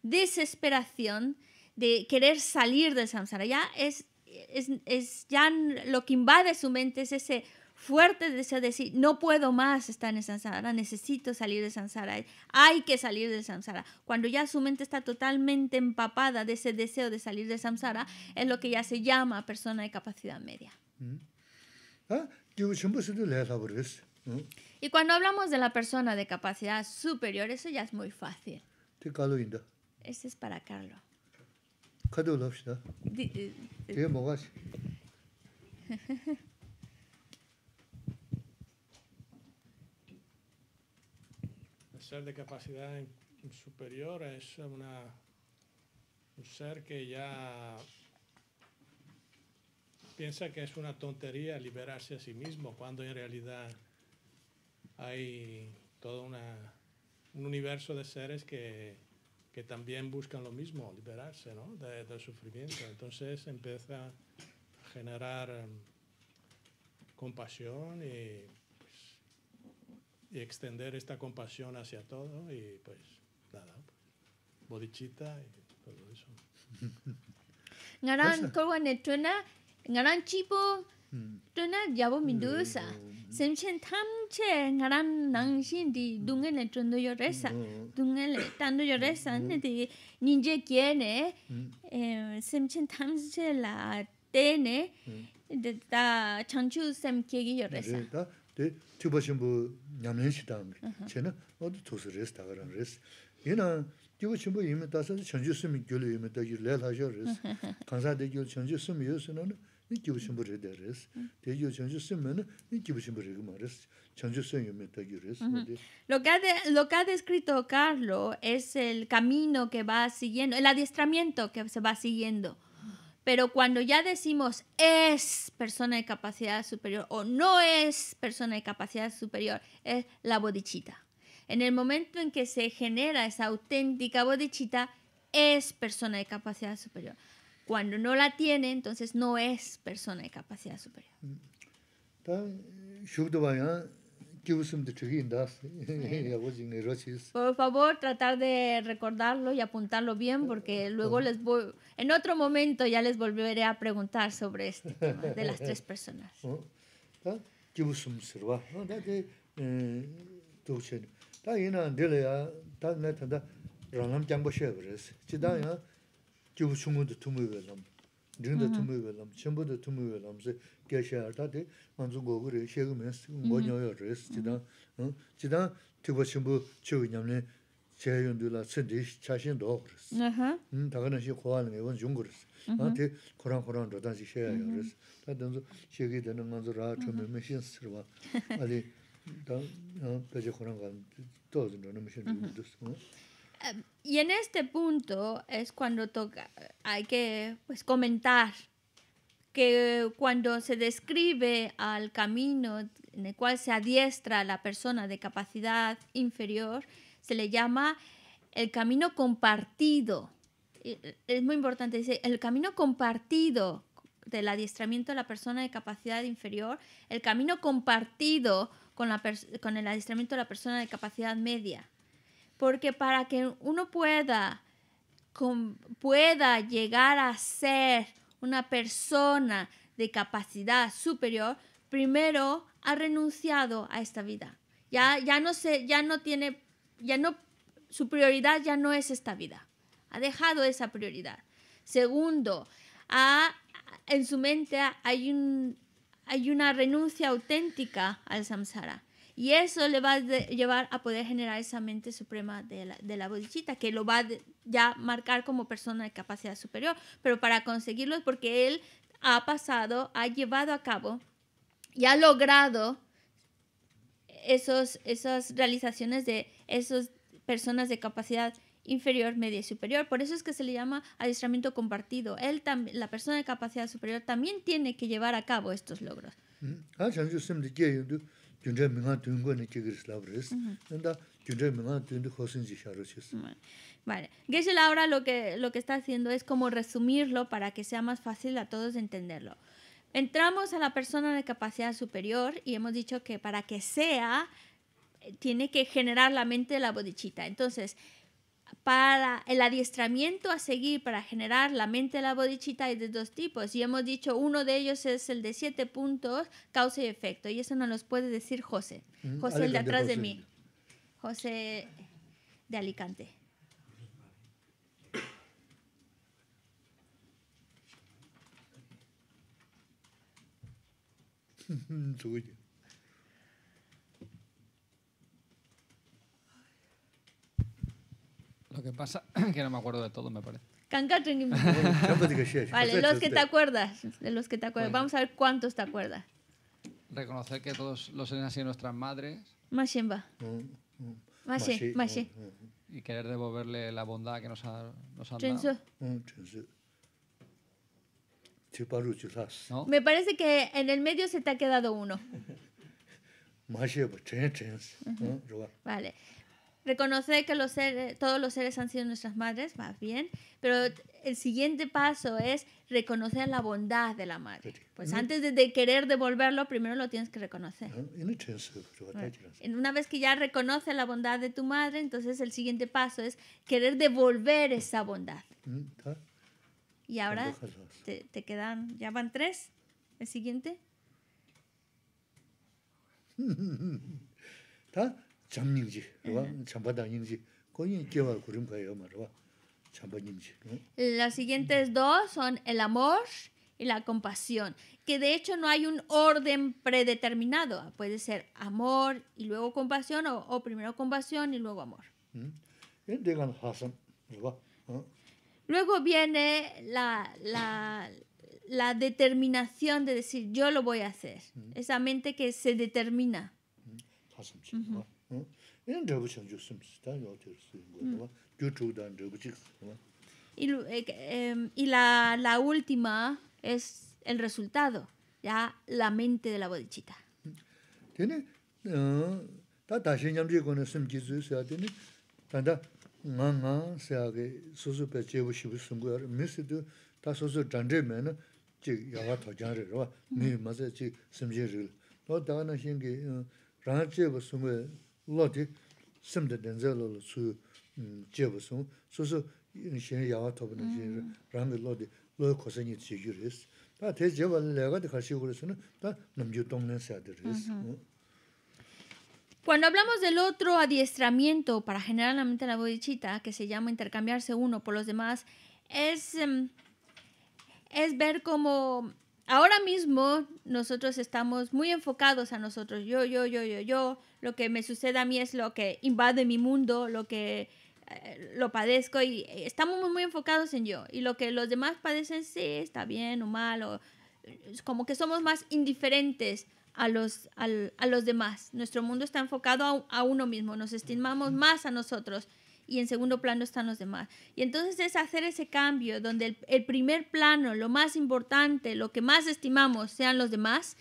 desesperación de querer salir del samsara. Ya es, es, es ya lo que invade su mente es ese fuerte deseo de decir no puedo más estar en el samsara, necesito salir del samsara, hay que salir del samsara. Cuando ya su mente está totalmente empapada de ese deseo de salir del samsara, es lo que ya se llama persona de capacidad media. Y cuando hablamos de la persona de capacidad superior, eso ya es muy fácil. Ese es para Carlo. El ser de capacidad superior es una, un ser que ya piensa que es una tontería liberarse a sí mismo, cuando en realidad hay toda una... un universo de seres que, que también buscan lo mismo, liberarse, ¿no?, de, del sufrimiento. Entonces empieza a generar compasión y, pues, y extender esta compasión hacia todo y pues nada, pues, bodhicitta y todo eso. Ngaran kawane tuna, ngaran chipo tuna yabo mindusa. Semchen tamche ngaran nangshin di dungele tundo yo reza, dungele tando yo reza, neti ninje kiene, semchen tamche la tene, de ta chanchu sem kiegi yo reza. De tubashimbu nyamlen shidang, chena odu tosu rez tagaran rez. Yena digo chimbo yime tasa chanchu sem gyulu yime tagir lela yo rez. Kansa de gyul chanchu sem yosunana. Lo que, ha de, lo que ha descrito Carlos es el camino que va siguiendo, el adiestramiento que se va siguiendo. Pero cuando ya decimos es persona de capacidad superior o no es persona de capacidad superior, es la bodhicitta. En el momento en que se genera esa auténtica bodhicitta, es persona de capacidad superior. Cuando no la tiene, entonces no es persona de capacidad superior. Por favor, tratar de recordarlo y apuntarlo bien, porque luego les voy, en otro momento ya les volveré a preguntar sobre este tema de las tres personas. Uh, y en este punto es cuando toca, hay que pues, comentar que cuando se describe al camino en el cual se adiestra la persona de capacidad inferior, se le llama el camino compartido. Y es muy importante, dice, el camino compartido del adiestramiento de la persona de capacidad inferior, el camino compartido con, la con el adiestramiento de la persona de capacidad media. Porque para que uno pueda, com, pueda llegar a ser una persona de capacidad superior, primero ha renunciado a esta vida. Ya, ya no se, ya no tiene, ya no, su prioridad ya no es esta vida. Ha dejado esa prioridad. Segundo, ha, en su mente hay, un, hay una renuncia auténtica al samsara. Y eso le va a llevar a poder generar esa mente suprema de la, de la bodhicitta, que lo va a ya marcar como persona de capacidad superior. Pero para conseguirlo es porque él ha pasado, ha llevado a cabo y ha logrado esos, esas realizaciones de esas personas de capacidad inferior, media y superior. Por eso es que se le llama adiestramiento compartido. Él también, la persona de capacidad superior también tiene que llevar a cabo estos logros. Mm-hmm. Vale. Geshe-la ahora lo que, lo que está haciendo es como resumirlo para que sea más fácil a todos entenderlo. Entramos a la persona de capacidad superior y hemos dicho que para que sea, tiene que generar la mente de la bodhicitta. Entonces, para el adiestramiento a seguir para generar la mente de la bodhicitta hay de dos tipos. Y hemos dicho, uno de ellos es el de siete puntos, causa y efecto. Y eso nos los puede decir José. Mm-hmm. José, Alicante, el de atrás José. de mí. José de Alicante. Lo que pasa es que no me acuerdo de todo, me parece. Vale, los que te acuerdas, de los que te acuerdas. Vamos a ver cuántos te acuerdas. Reconocer que todos los seres han sido nuestras madres. Mashemba. Mashe, Mashe. Y querer devolverle la bondad que nos, ha, nos han dado. ¿No? Me parece que en el medio se te ha quedado uno. Vale. reconocer que los seres, todos los seres han sido nuestras madres, más bien, pero el siguiente paso es reconocer la bondad de la madre. Pues antes de, de querer devolverlo, primero lo tienes que reconocer. Bueno, una vez que ya reconoces la bondad de tu madre, entonces el siguiente paso es querer devolver esa bondad. Y ahora te, te quedan, ya van tres, el siguiente. Las siguientes dos son el amor y la compasión, que de hecho no hay un orden predeterminado. Puede ser amor y luego compasión, o, o primero compasión y luego amor. Luego viene la, la, la determinación de decir, yo lo voy a hacer. Esa mente que se determina. Uh-huh. Y, eh, y la, la última es el resultado, ya la mente de la bodhichitta. Cuando hablamos del otro adiestramiento para generar la mente de la bodhichitta, que se llama intercambiarse uno por los demás, es, es ver cómo ahora mismo nosotros estamos muy enfocados a nosotros. Yo, yo, yo, yo, yo. Lo que me sucede a mí es lo que invade mi mundo, lo que eh, lo padezco, y estamos muy, muy enfocados en yo. Y lo que los demás padecen, sí, está bien o mal, o es como que somos más indiferentes a los, a, a los demás. Nuestro mundo está enfocado a, a uno mismo, nos estimamos más a nosotros. Y en segundo plano están los demás. Y entonces es hacer ese cambio donde el, el primer plano, lo más importante, lo que más estimamos sean los demás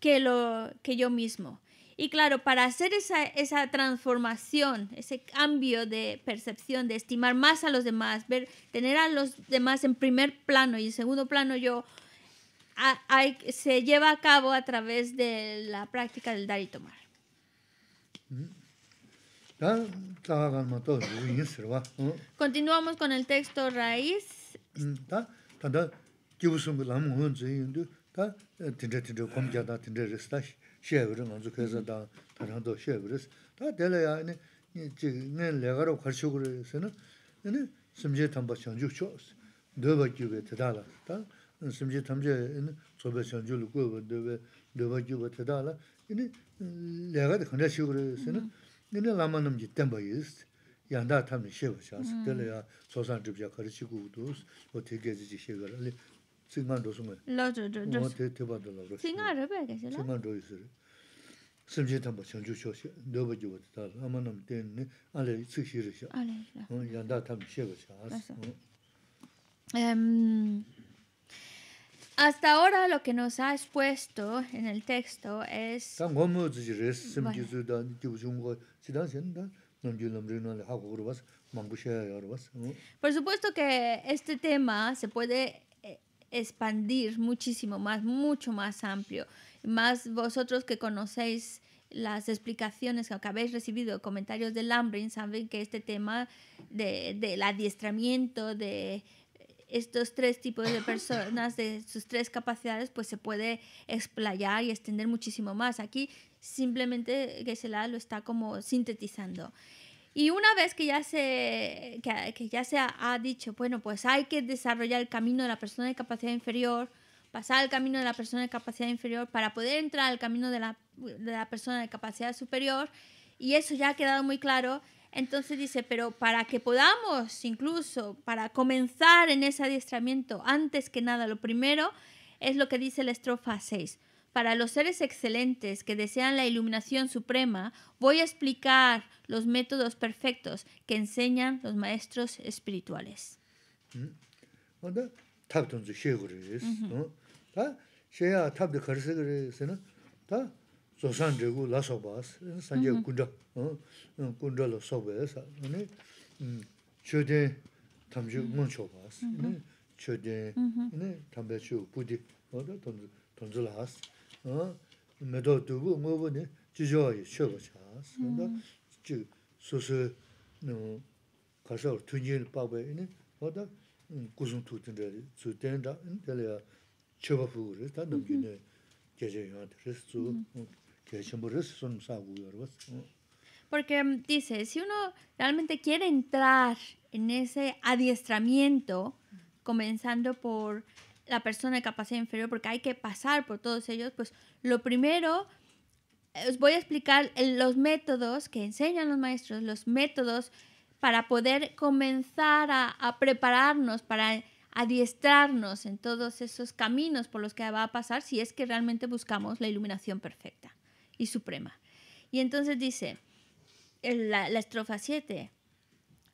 que, lo, que yo mismo. Y claro, para hacer esa, esa transformación, ese cambio de percepción, de estimar más a los demás, ver, tener a los demás en primer plano y en segundo plano yo, a, a, se lleva a cabo a través de la práctica del dar y tomar. Mm. Continuamos con el texto raíz. Um, hasta ahora lo que nos ha expuesto en el texto es... Bueno. Por supuesto que este tema se puede expandir muchísimo más, mucho más amplio. Más vosotros que conocéis las explicaciones que habéis recibido, comentarios del Lambrin, saben que este tema de, del adiestramiento, de estos tres tipos de personas, de sus tres capacidades, pues se puede explayar y extender muchísimo más. Aquí simplemente Geshe-la lo está como sintetizando. Y una vez que ya se, que, que ya se ha, ha dicho, bueno, pues hay que desarrollar el camino de la persona de capacidad inferior, pasar al camino de la persona de capacidad inferior para poder entrar al camino de la, de la persona de capacidad superior, y eso ya ha quedado muy claro. Entonces dice, pero para que podamos, incluso para comenzar en ese adiestramiento, antes que nada, lo primero es lo que dice la estrofa seis. Para los seres excelentes que desean la iluminación suprema, voy a explicar los métodos perfectos que enseñan los maestros espirituales. Uh-huh. Sosan Regu la sobas, Sanje Kunda, Kunda la sobas, Chode Tamju Monchobas, Chode Tambechu Pudi, Tonzulas, Medotu, Movone, Chijoy, Chobachas, Susu, Casal, Tunil, Pabe, Oda, Cousin Tutin, Sutenda, Intelia, Chobafu, Tandam Gine. Porque dice, si uno realmente quiere entrar en ese adiestramiento, comenzando por la persona de capacidad inferior, porque hay que pasar por todos ellos, pues lo primero, os voy a explicar los métodos que enseñan los maestros, los métodos para poder comenzar a, a prepararnos para adiestrarnos en todos esos caminos por los que va a pasar si es que realmente buscamos la iluminación perfecta y suprema. Y entonces dice, en la, la estrofa siete,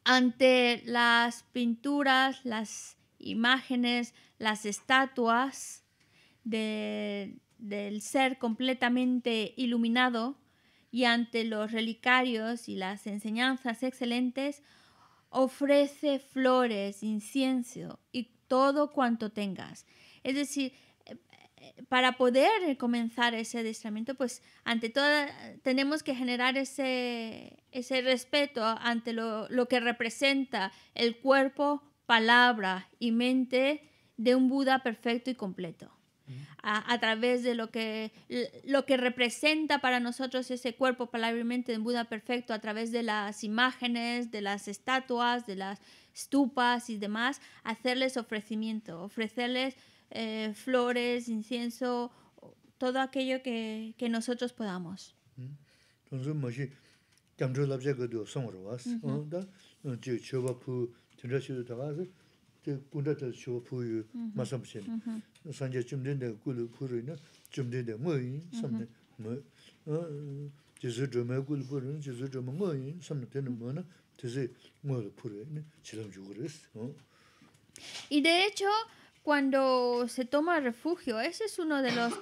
ante las pinturas, las imágenes, las estatuas de, del ser completamente iluminado y ante los relicarios y las enseñanzas excelentes, ofrece flores, incienso y todo cuanto tengas. Es decir, para poder comenzar ese adiestramiento, pues ante todo tenemos que generar ese, ese respeto ante lo, lo que representa el cuerpo, palabra y mente de un Buda perfecto y completo. A, a través de lo que, lo que representa para nosotros ese cuerpo, palabra y mente de Buda perfecto, a través de las imágenes, de las estatuas, de las estupas y demás, hacerles ofrecimiento, ofrecerles eh, flores, incienso, todo aquello que, que nosotros podamos. Entonces, uh-huh. Y de hecho, cuando se toma refugio, ese es uno de los,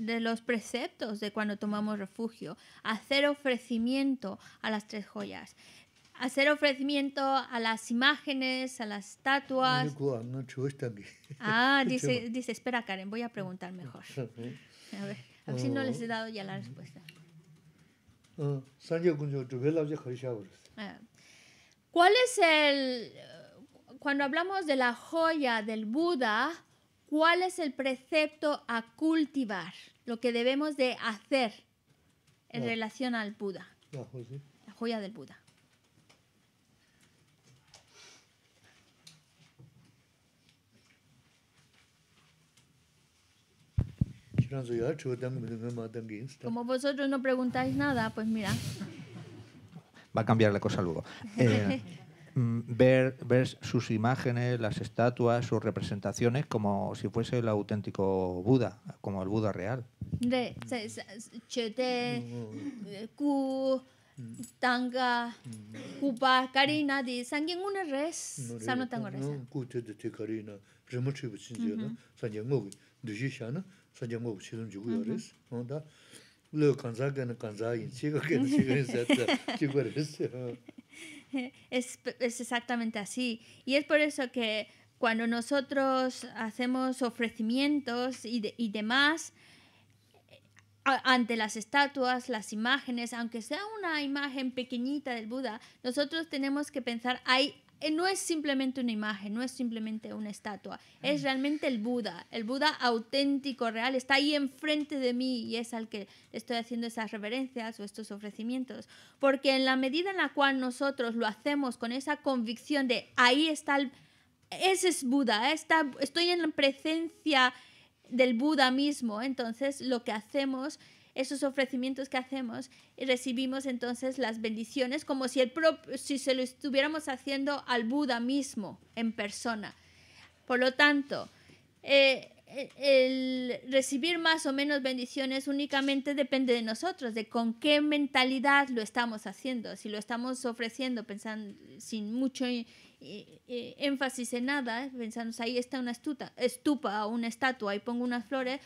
de los preceptos de cuando tomamos refugio, hacer ofrecimiento a las tres joyas. Hacer ofrecimiento a las imágenes, a las estatuas. Ah, dice, dice, espera Karen, voy a preguntar mejor. A ver, a ver si no les he dado ya la respuesta. Ah, ¿cuál es el... Cuando hablamos de la joya del Buda, ¿cuál es el precepto a cultivar? Lo que debemos de hacer en relación al Buda. La joya del Buda. Como vosotros no preguntáis nada, pues mira. Va a cambiar la cosa luego. Eh, ver, ver sus imágenes, las estatuas, sus representaciones como si fuese el auténtico Buda, como el Buda real. De, se, se, chete, ku, tanga, kupa, karina, di, sangin una res, sano tango res. Ku te te karina, remochi buchinje na, sangin mogi, duji shana. Es, es exactamente así. Y es por eso que cuando nosotros hacemos ofrecimientos y, de, y demás a, ante las estatuas, las imágenes, aunque sea una imagen pequeñita del Buda, nosotros tenemos que pensar, hay no es simplemente una imagen, no es simplemente una estatua, es realmente el Buda, el Buda auténtico, real, está ahí enfrente de mí y es al que estoy haciendo esas reverencias o estos ofrecimientos. Porque en la medida en la cual nosotros lo hacemos con esa convicción de ahí está, el, ese es Buda, está, estoy en la presencia del Buda mismo, entonces lo que hacemos, esos ofrecimientos que hacemos, recibimos entonces las bendiciones como si, el pro, si se lo estuviéramos haciendo al Buda mismo en persona. Por lo tanto, eh, el recibir más o menos bendiciones únicamente depende de nosotros, de con qué mentalidad lo estamos haciendo. Si lo estamos ofreciendo pensando sin mucho eh, eh, énfasis en nada, pensando ahí está una estupa, estupa o una estatua y pongo unas flores,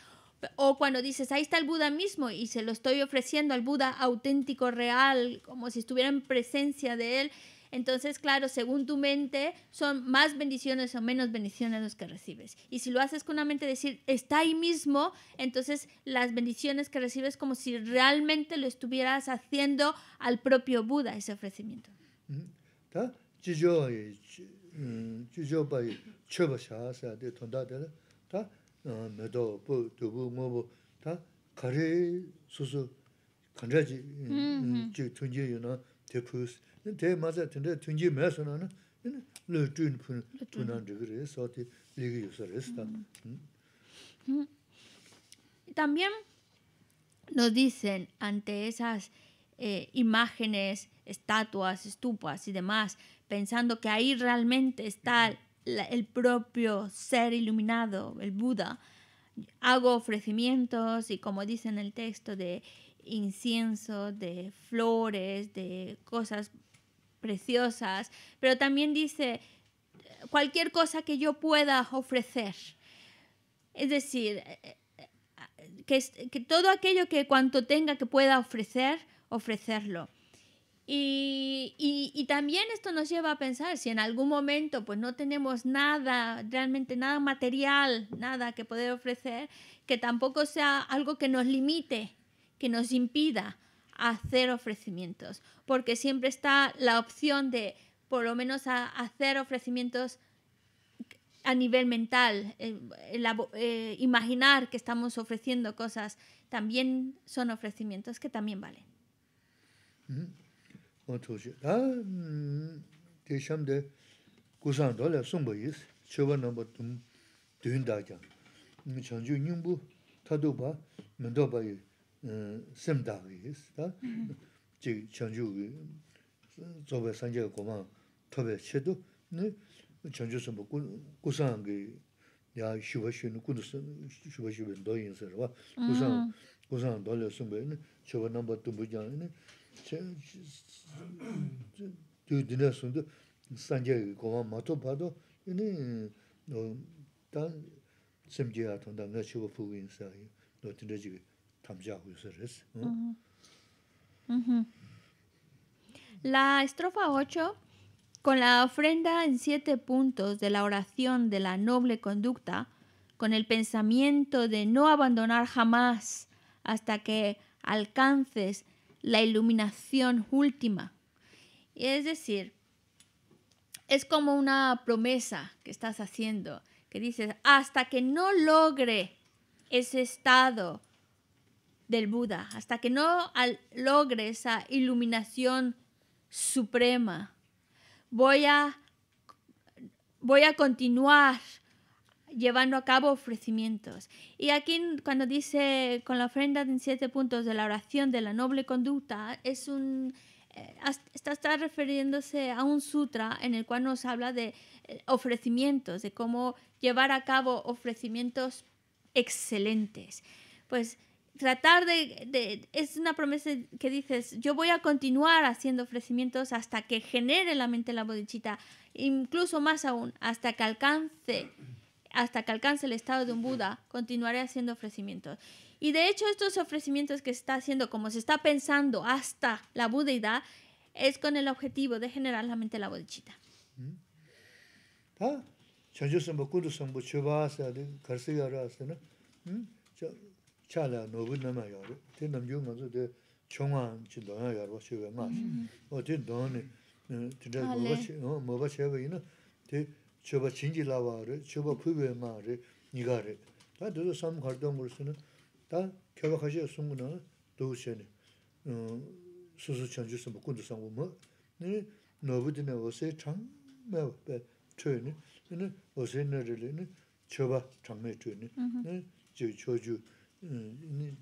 O cuando dices, ahí está el Buda mismo y se lo estoy ofreciendo al Buda auténtico, real, como si estuviera en presencia de él. Entonces, claro, según tu mente, son más bendiciones o menos bendiciones los que recibes. Y si lo haces con una mente de decir, está ahí mismo, entonces las bendiciones que recibes como si realmente lo estuvieras haciendo al propio Buda, ese ofrecimiento. Mm-hmm. También nos dicen ante esas eh, imágenes, estatuas, estupas y demás, pensando que ahí realmente está la, el propio ser iluminado, el Buda, hago ofrecimientos y, como dice en el texto, de incienso, de flores, de cosas preciosas, pero también dice cualquier cosa que yo pueda ofrecer. Es decir, que, que todo aquello que cuanto tenga que pueda ofrecer, ofrecerlo. Y, y, y también esto nos lleva a pensar si en algún momento pues no tenemos nada, realmente nada material, nada que poder ofrecer, que tampoco sea algo que nos limite, que nos impida hacer ofrecimientos, porque siempre está la opción de por lo menos a hacer ofrecimientos a nivel mental, eh, la, eh, imaginar que estamos ofreciendo cosas, también son ofrecimientos que también valen. Mm-hmm. Mm-hmm. Uh-huh. Uh-huh. La estrofa ocho, con la ofrenda en siete puntos de la oración de la noble conducta, con el pensamiento de no abandonar jamás hasta que alcances la iluminación última. Es decir, es como una promesa que estás haciendo, que dices, hasta que no logre ese estado del Buda, hasta que no al logre esa iluminación suprema, voy a, voy a continuar llevando a cabo ofrecimientos. Y aquí cuando dice con la ofrenda en siete puntos de la oración de la noble conducta, es un, eh, está, está refiriéndose a un sutra en el cual nos habla de eh, ofrecimientos, de cómo llevar a cabo ofrecimientos excelentes. Pues tratar de, de... Es una promesa que dices, yo voy a continuar haciendo ofrecimientos hasta que genere la mente la bodhicitta, incluso más aún, hasta que alcance, hasta que alcance el estado de un Buda, continuaré haciendo ofrecimientos. Y de hecho, estos ofrecimientos que se está haciendo, como se está pensando hasta la budeidad, es con el objetivo de generar la mente la bodhicitta. ¿Ah? Chala no good nama yaro, ten nam yung mazu de chongan chidona yaro shiva mas. O ten doni, today mobashi, no mobashi ever, you know, the chuba chinji lavare, chuba pube mare, nigare. That does some hardong or sooner. That Kavakashi Sunguna, Doshen, Susu Chanjus and Bukunda Sangumo, nobody never say chang, mel, turn, and was in a relin, chuba, changme turn, Joju. Mm-hmm.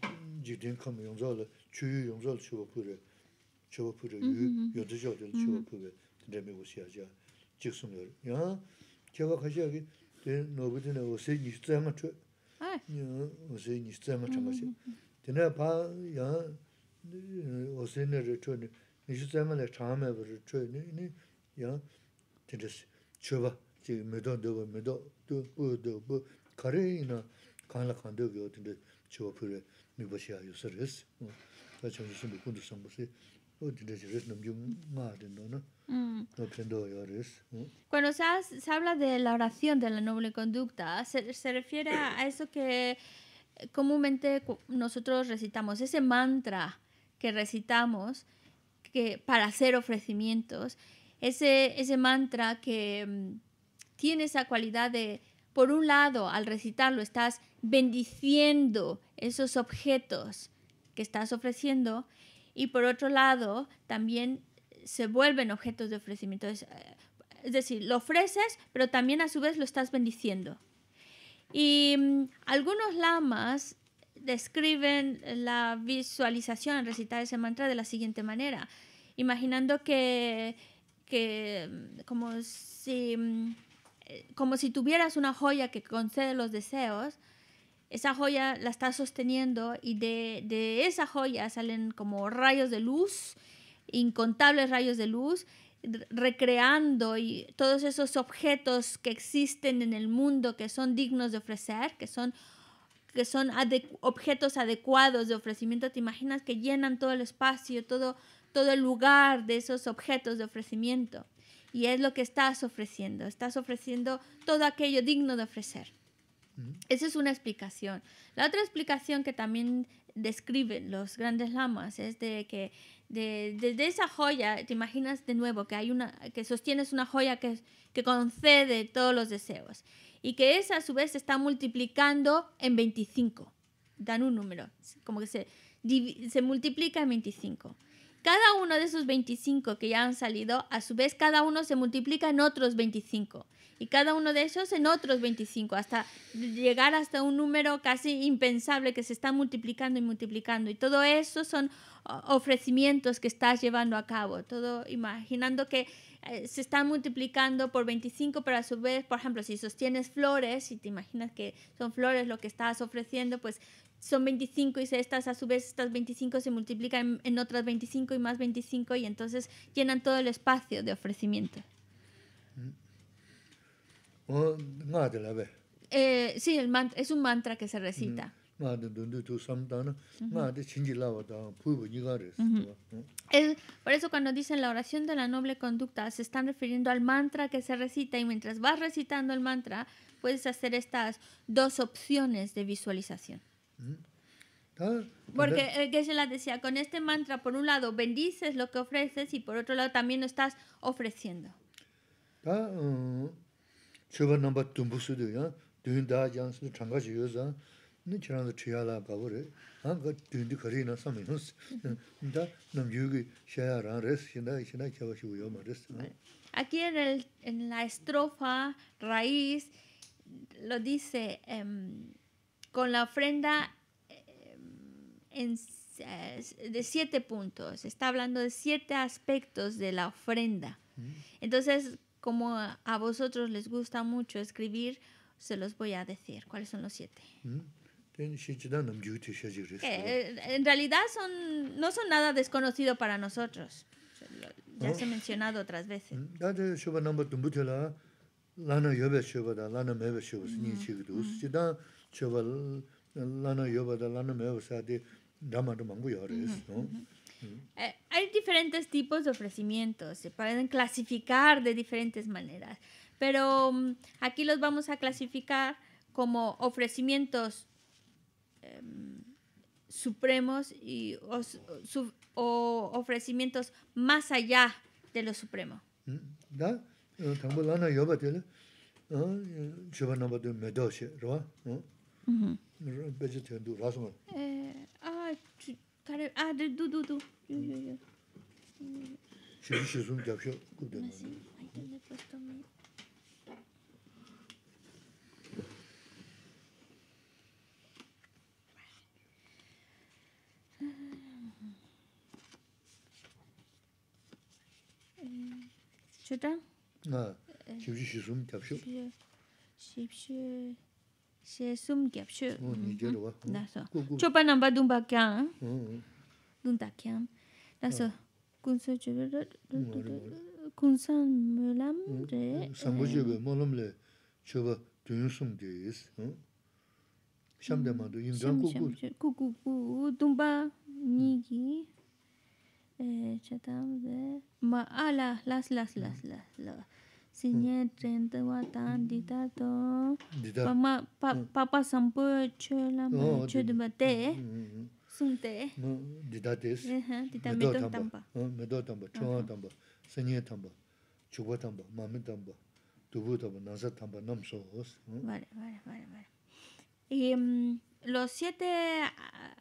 chopure mi bosia useres la chanson de kundu sambosi o dileres no no no prendo yores. Cuando se, se habla de la oración de la noble conducta, se, se refiere a eso que comúnmente nosotros recitamos, ese mantra que recitamos que para hacer ofrecimientos, ese, ese mantra que tiene esa cualidad de, por un lado, al recitarlo estás bendiciendo esos objetos que estás ofreciendo y por otro lado también se vuelven objetos de ofrecimiento. Es, es decir, lo ofreces, pero también a su vez lo estás bendiciendo. Y mmm, algunos lamas describen la visualización al recitar ese mantra de la siguiente manera, imaginando que, que como si... Mmm, como si tuvieras una joya que concede los deseos, esa joya la estás sosteniendo y de, de esa joya salen como rayos de luz, incontables rayos de luz, recreando y todos esos objetos que existen en el mundo que son dignos de ofrecer, que son, que son adecu- objetos adecuados de ofrecimiento. Te imaginas que llenan todo el espacio, todo, todo el lugar de esos objetos de ofrecimiento. Y es lo que estás ofreciendo. Estás ofreciendo todo aquello digno de ofrecer. Mm-hmm. Esa es una explicación. La otra explicación que también describen los grandes lamas es de que de, de, de esa joya, te imaginas de nuevo que, hay una, que sostienes una joya que, que concede todos los deseos. Y que esa a su vez se está multiplicando en veinticinco. Dan un número. Como que se, se multiplica en veinticinco. Cada uno de esos veinticinco que ya han salido, a su vez cada uno se multiplica en otros veinticinco. Y cada uno de ellos en otros veinticinco, hasta llegar hasta un número casi impensable que se está multiplicando y multiplicando. Y todo eso son ofrecimientos que estás llevando a cabo. Todo imaginando que eh, se están multiplicando por veinticinco, pero a su vez, por ejemplo, si sostienes flores y te imaginas que son flores lo que estás ofreciendo, pues... son veinticinco y estas a su vez, estas veinticinco se multiplican en otras veinticinco y más veinticinco y entonces llenan todo el espacio de ofrecimiento. Eh, sí, el mantra, es un mantra que se recita. Uh-huh. Es, por eso cuando dicen la oración de la noble conducta se están refiriendo al mantra que se recita y mientras vas recitando el mantra puedes hacer estas dos opciones de visualización. Porque eh, Geshe-la decía, con este mantra por un lado bendices lo que ofreces y por otro lado también lo estás ofreciendo. Aquí en, el, en la estrofa raíz lo dice eh, con la ofrenda en, eh, de siete puntos. Está hablando de siete aspectos de la ofrenda. Entonces, como a vosotros les gusta mucho escribir, se los voy a decir. ¿Cuáles son los siete? Eh, en realidad son, no son nada desconocido para nosotros. Ya se ha mencionado otras veces. Mm-hmm. Hay diferentes tipos de ofrecimientos, se pueden clasificar de diferentes maneras, pero um, aquí los vamos a clasificar como ofrecimientos um, supremos y, o, su, o ofrecimientos más allá de lo supremo. ¿Da? Uh-huh. Eh, ah, ah, de du du du. Yo yo yo. ¿Chuta? Ah, se sum que apshu naso chopa namba dumba kya dunta kya naso kunso chubera kunsan mulam re sangoje molamle choba tuyusum deis Shamdamadu, Indran Kukur. Kukuku, Tumba, Nigi, Chatam, de Maala, las, las, las, las, las. Siñe, trenta, watan, ditato. Pama, papa, sampo, chola, chodumate. Sunte. Ditates. Ditameto tamba. Medo tamba, chola tamba, señe tamba, chuba tamba, mame tamba, tubu tamba, nasa tamba, nam sohos. Vale, vale, vale, vale. Y um, los siete uh,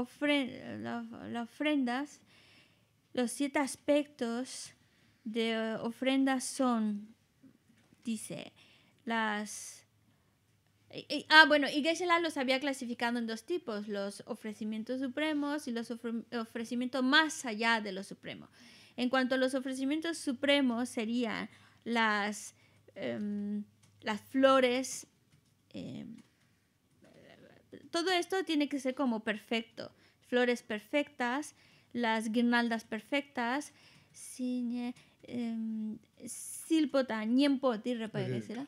ofren la, la ofrendas, los siete aspectos de uh, ofrendas son, dice, las... Y, y, ah, bueno, y Geshe La los había clasificado en dos tipos, los ofrecimientos supremos y los ofre, ofrecimientos más allá de lo supremo. En cuanto a los ofrecimientos supremos, serían las, um, las flores... Eh, todo esto tiene que ser como perfecto, flores perfectas, las guirnaldas perfectas, sin silpota, niempoti, reparecerá.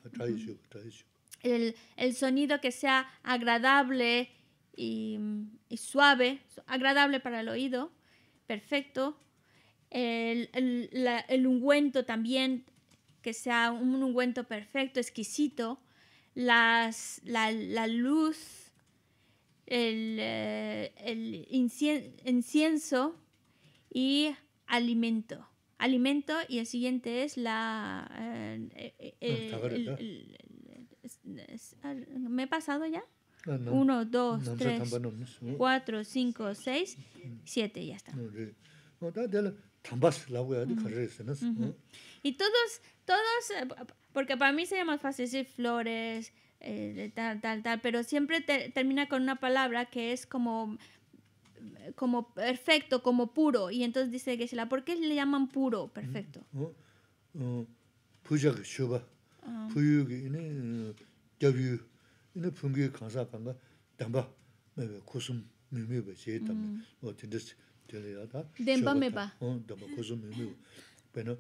El el sonido que sea agradable y, y suave, agradable para el oído, perfecto. El, el, la, el ungüento también que sea un ungüento perfecto, exquisito. Las, la, la luz, el, el incienso y alimento. Alimento y el siguiente es la... Eh, eh, no, el, el, el, el, ¿Me he pasado ya? Ah, no. Uno, dos, no, tres, no, no, no. cuatro, cinco, seis, siete, ya está. No, no. Uh-huh. Y todos, todos, porque para mí sería más fácil decir flores, eh, tal, tal, tal, pero siempre te, termina con una palabra que es como, como perfecto, como puro. Y entonces dice Geshe La, ¿por qué le llaman puro, perfecto? Puja Shoba, Puyu, Gabu, Pungi, Kansa, Panga, Damba, Kusum, Mimi, Besi, Damba, o tienes. Demba me va. Bueno,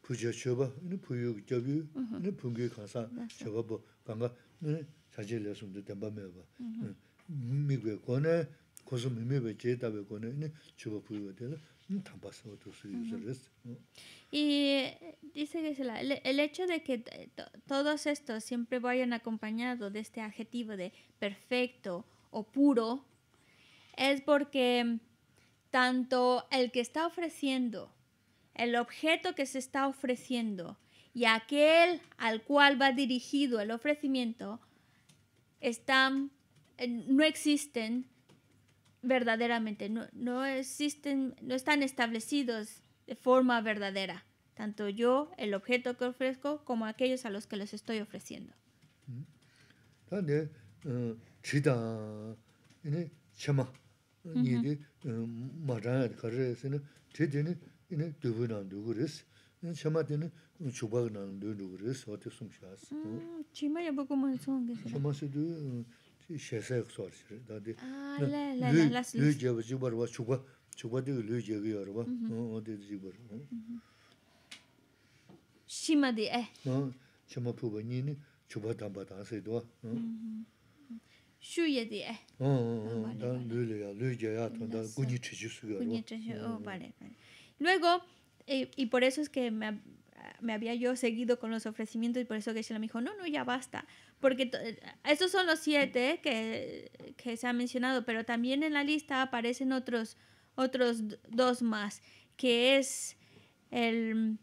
puja shoba, no puyo jabu, no pungi kansa, shababo, panga, sajele asunto demba me va. Migwe kone, koso mimebe jetabe kone, chuba puyo de la, tampas otros usuarios. Y dice que el, el hecho de que todos estos siempre vayan acompañados de este adjetivo de perfecto o puro es porque... Tanto el que está ofreciendo, el objeto que se está ofreciendo y aquel al cual va dirigido el ofrecimiento están, no existen verdaderamente, no, no existen, no están establecidos de forma verdadera. Tanto yo, el objeto que ofrezco, como aquellos a los que los estoy ofreciendo. Ni de maran carres en tedene en dubunan dugures en chamadene chubagnan dugures ote sumchas chima ya poco más songe chamas du şese sorser dadi la la la las lüje bubar va chuba chuba de lüje giyor va o de jibar chima de eh chama puba ni chuba tamba danse do Shuye de eh. Luego, eh, y por eso es que me, me había yo seguido con los ofrecimientos y por eso Geshe La me dijo, no, no, ya basta. Porque estos son los siete que, que se han mencionado, pero también en la lista aparecen otros, otros dos más, que es el,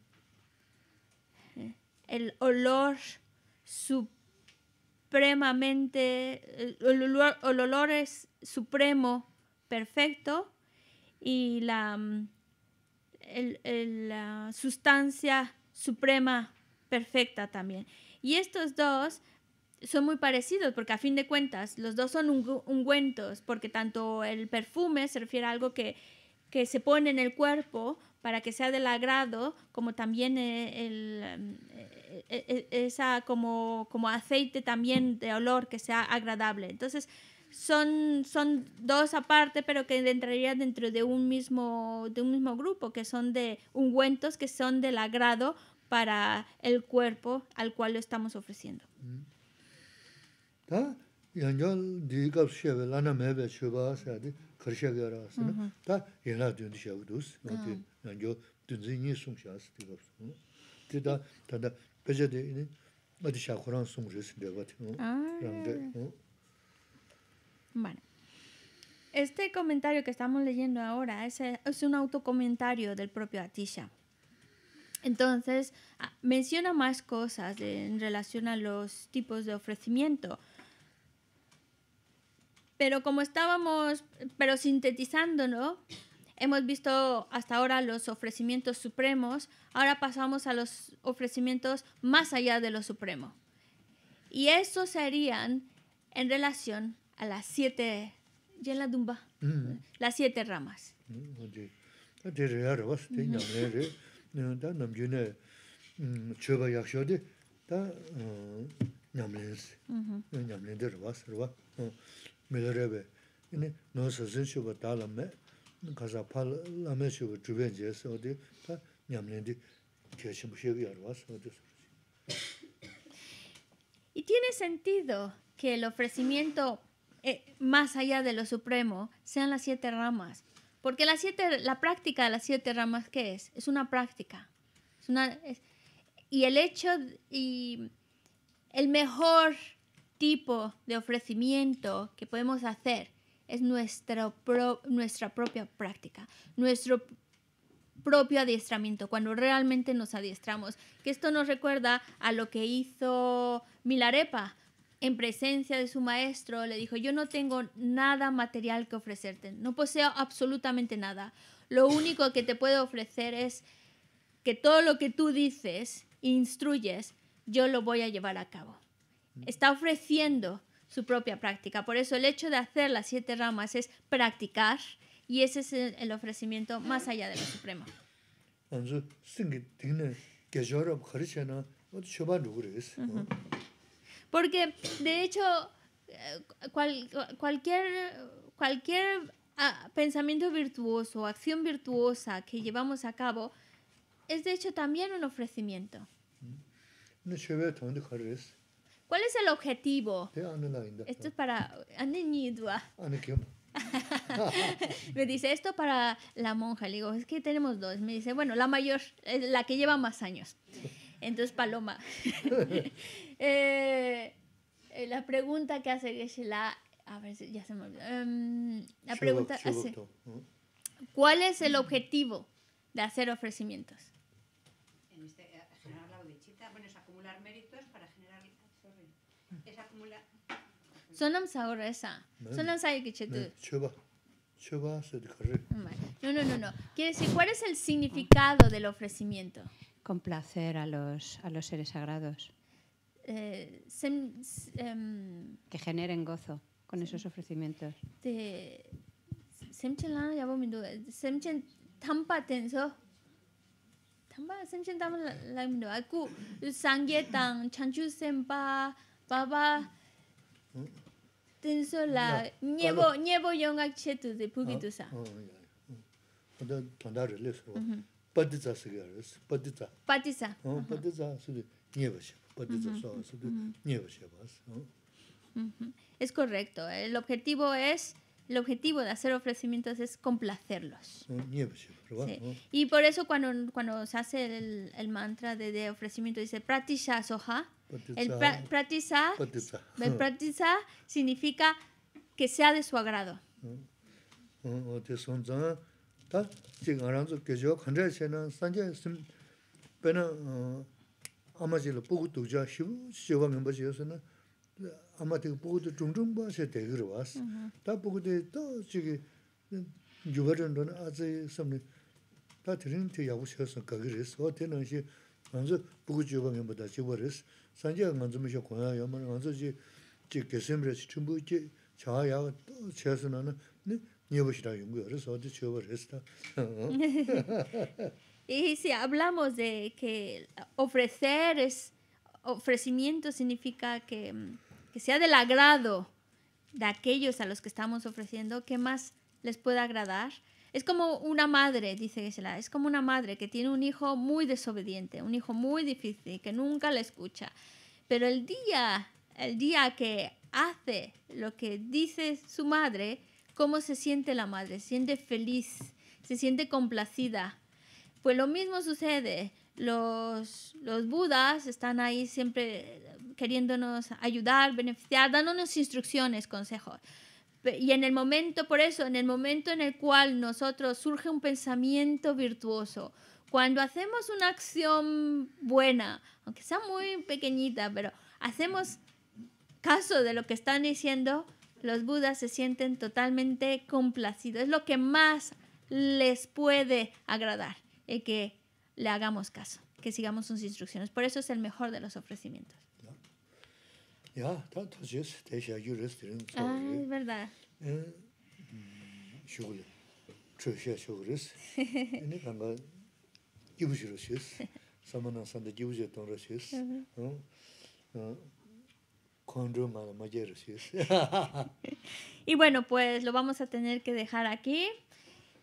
el olor supremo. Supremamente, el olor, el olor es supremo, perfecto, y la, el, el, la sustancia suprema, perfecta también. Y estos dos son muy parecidos, porque a fin de cuentas, los dos son ungüentos, porque tanto el perfume se refiere a algo que, que se pone en el cuerpo para que sea del agrado, como también el, el, el, esa como, como aceite también de olor que sea agradable. Entonces, son, son dos aparte, pero que entrarían dentro de un mismo, de un mismo grupo, que son de ungüentos, que son del agrado para el cuerpo al cual lo estamos ofreciendo. ¿Ah? Vale. Este comentario que estamos leyendo ahora es, es un autocomentario del propio Atisha. Entonces, menciona más cosas de, en relación a los tipos de ofrecimiento. Pero como estábamos, pero sintetizándolo, hemos visto hasta ahora los ofrecimientos supremos, ahora pasamos a los ofrecimientos más allá de lo supremo. Y esos serían en relación a las siete, ya en la dumba, mm. las siete ramas. Mm-hmm. Milarepa, ini nuestro senso batalla me, casa pal la me sube juventud es, o de, ta, ñamlendi, que es imposible armas, o de. Y tiene sentido que el ofrecimiento eh, más allá de lo supremo sean las siete ramas, porque las siete, la práctica de las siete ramas qué es, es una práctica, es una, es, y el hecho y el mejor tipo de ofrecimiento que podemos hacer es nuestra, pro, nuestra propia práctica, nuestro propio adiestramiento, cuando realmente nos adiestramos. Que esto nos recuerda a lo que hizo Milarepa en presencia de su maestro. Le dijo, yo no tengo nada material que ofrecerte, no poseo absolutamente nada. Lo único que te puedo ofrecer es que todo lo que tú dices e instruyes, yo lo voy a llevar a cabo. Está ofreciendo su propia práctica. Por eso el hecho de hacer las siete ramas es practicar, y ese es el ofrecimiento más allá de lo supremo. Uh-huh. Porque, de hecho, cual, cualquier, cualquier ah, pensamiento virtuoso o acción virtuosa que llevamos a cabo es, de hecho, también un ofrecimiento. ¿Cuál es el objetivo? Esto es para... Me dice, esto para la monja. Le digo, es que tenemos dos. Me dice, bueno, la mayor, la que lleva más años. Entonces, Paloma. eh, la pregunta que hace Geshe-la... A ver, ya se me olvidó. Um, la pregunta hace... ¿Cuál es el objetivo de hacer ofrecimientos? En este, generar la bodhichitta, bueno, es acumular méritos para generar... Es acumular. Sonam ahora esa. Sonam sabe que chetu. Chuba. Chuba se dejaré. No, no, no, no. Quiere decir, ¿cuál es el significado del ofrecimiento? Complacer a los, a los seres sagrados. Eh, sem, sem, que generen gozo con esos ofrecimientos. Te. Semchen la ya voy mi duda. Semchen tampa tenso. Tampa semchen tampa la mi duda. Aku sangetan chanchu sempa. Baba, tenso la niebo niebo yonga chetu de pugito sa. Oda tanda reles o patisa cigarros patisa. Patisa. Oh patisa su de niebo se patisa so su de niebo se vas. Es correcto. El objetivo es el objetivo de hacer ofrecimientos es complacerlos. Sí. Y por eso cuando cuando se hace el el mantra de, de ofrecimiento dice pratisha soha. El pra pratisa, el pratisa significa que sea de su agrado. Uh-huh. Sanjay nganzumi sha koya yama nganzu ji ji kesemre chimbu ji cha ya chesuna na niebo shira yungu eres odi chova resta. Y si hablamos de que ofrecer es ofrecimiento significa que que sea del agrado de aquellos a los que estamos ofreciendo, ¿qué más les puede agradar? Es como una madre, dice Geshe-la, es como una madre que tiene un hijo muy desobediente, un hijo muy difícil, que nunca la escucha. Pero el día, el día que hace lo que dice su madre, ¿cómo se siente la madre? Se siente feliz, se siente complacida. Pues lo mismo sucede. Los, los budas están ahí siempre queriéndonos ayudar, beneficiar, dándonos instrucciones, consejos. Y en el momento, por eso, en el momento en el cual nosotros surge un pensamiento virtuoso, cuando hacemos una acción buena, aunque sea muy pequeñita, pero hacemos caso de lo que están diciendo, los budas se sienten totalmente complacidos. Es lo que más les puede agradar, el que le hagamos caso, que sigamos sus instrucciones. Por eso es el mejor de los ofrecimientos. Ah, es verdad. Y bueno, pues lo vamos a tener que dejar aquí.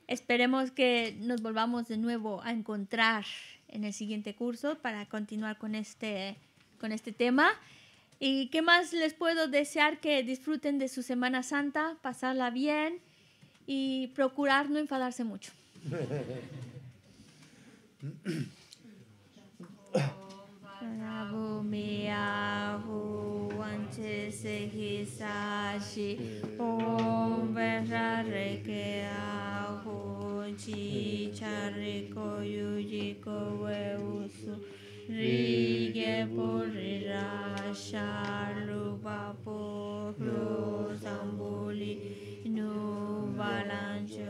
Esperemos que nos volvamos de nuevo a encontrar en el siguiente curso para continuar con este, con este tema. ¿Y qué más les puedo desear? Que disfruten de su Semana Santa, pasarla bien y procurar no enfadarse mucho. Rige purira shalupa polo zambuli nu balancho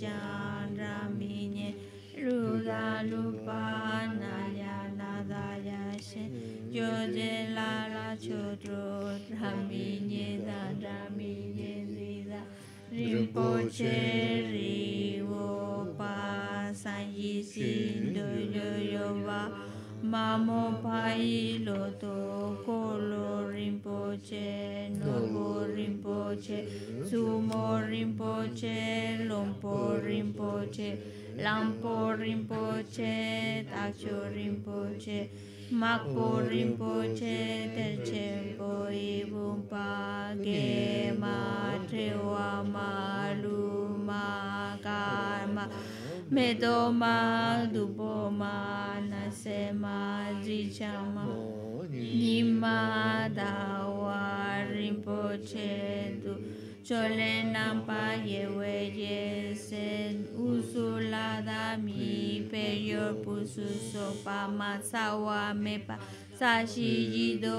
janramine ruda lupa naya nadaya se yode la la chodro ramine danramine rida rimpoche rivo pasanji sindo yoyoba Mamo pai loto kolo rinpoche, nobo rinpoche, sumo rinpoche, lompo rinpoche, lampo rinpoche, tacho rinpoche, makpo rinpoche, terchempo ibumpa, gema, trewa, maluma, karma, medoma, duboma, nasema, drichama, nima, dawa, rinpoche, du, cholenampa, yewe, yesen, usulada, mi, peyor, pusu, sopa, masawa, mepa, sashi, yido,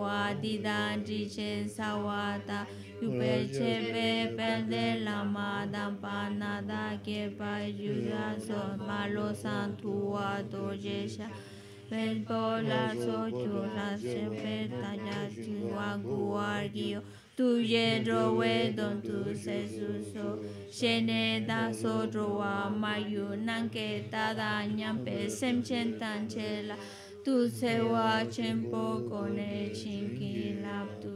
oa, didan, drichen, sawata, Yupeche pepe de la madampa nada que pa ayuda son malos santuados yesha pel polar sochuras pepe talla chuaguarguio tu hierro don tu sesuso sheneda sotroa mayunan que tadañan pesem chentanchela tu se guachen poco ne chinquilaptu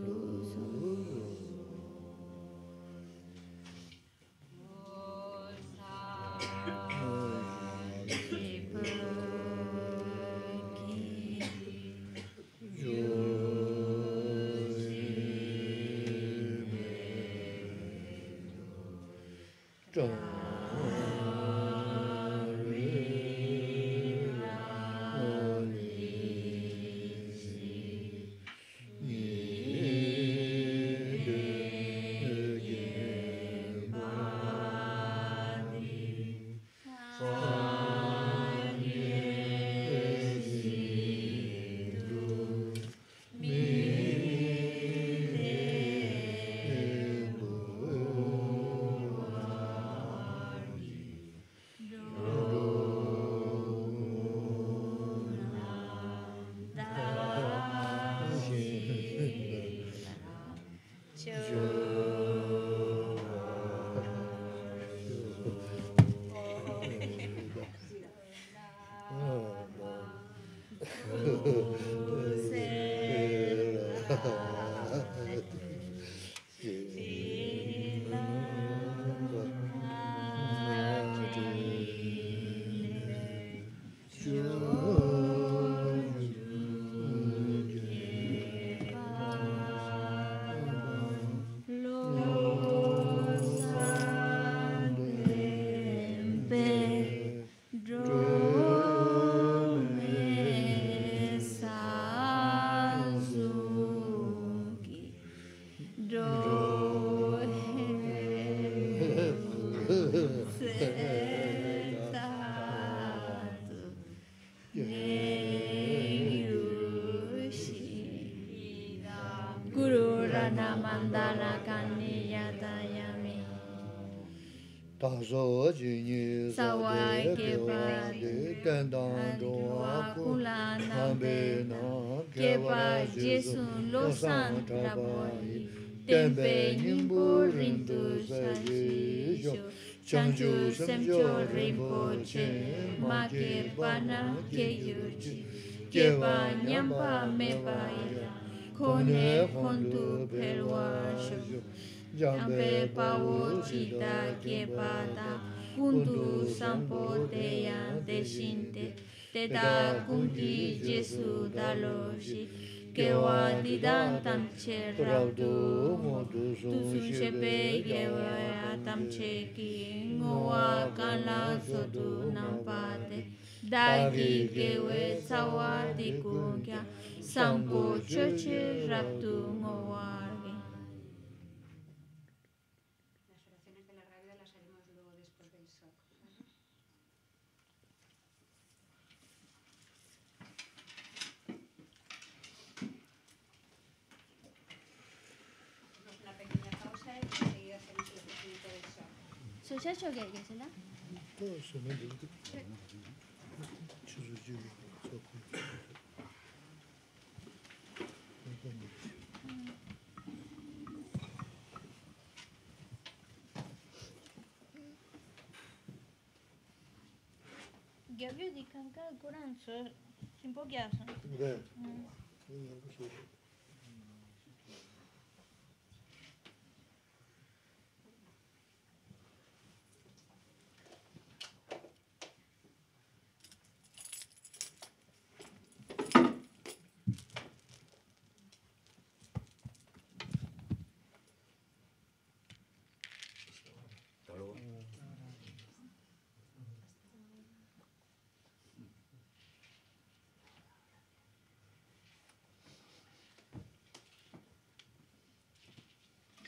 Jambe pavo chita kepada, kundu sampo teyan deshinte, teda kunti jesu daloshi, kewa didan tamche raudu, modu sunchepe kewa tamche ki, ngoa kala sodu nampate, dagi kewe sawati kunkya, sampo choche raptu ngoa. Muchacho, ¿qué es eso? Todo eso, me lo digo. Gabriel de Canca, Corán, sin poquias.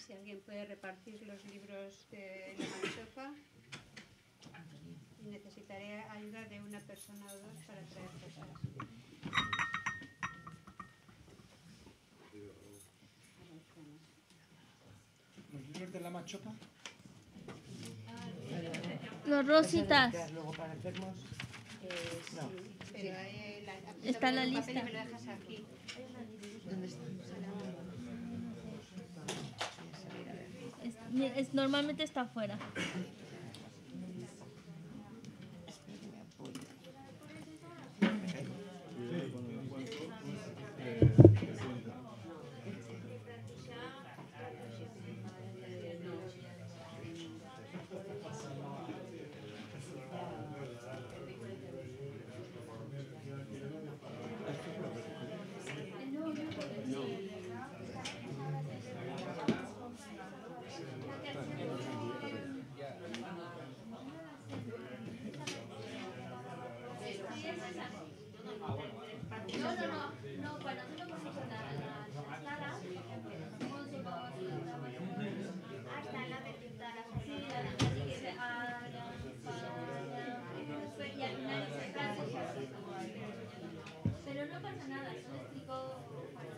Si alguien puede repartir los libros de la manchofa, necesitaré ayuda de una persona o dos para traer cosas. ¿Los libros de la manchofa? Los rositas. Luego para enfermos. No. Pero hay la, está la lista. Me lo dejas aquí. ¿Dónde está? Es, normalmente está afuera. Pero no pasa nada, yo explico.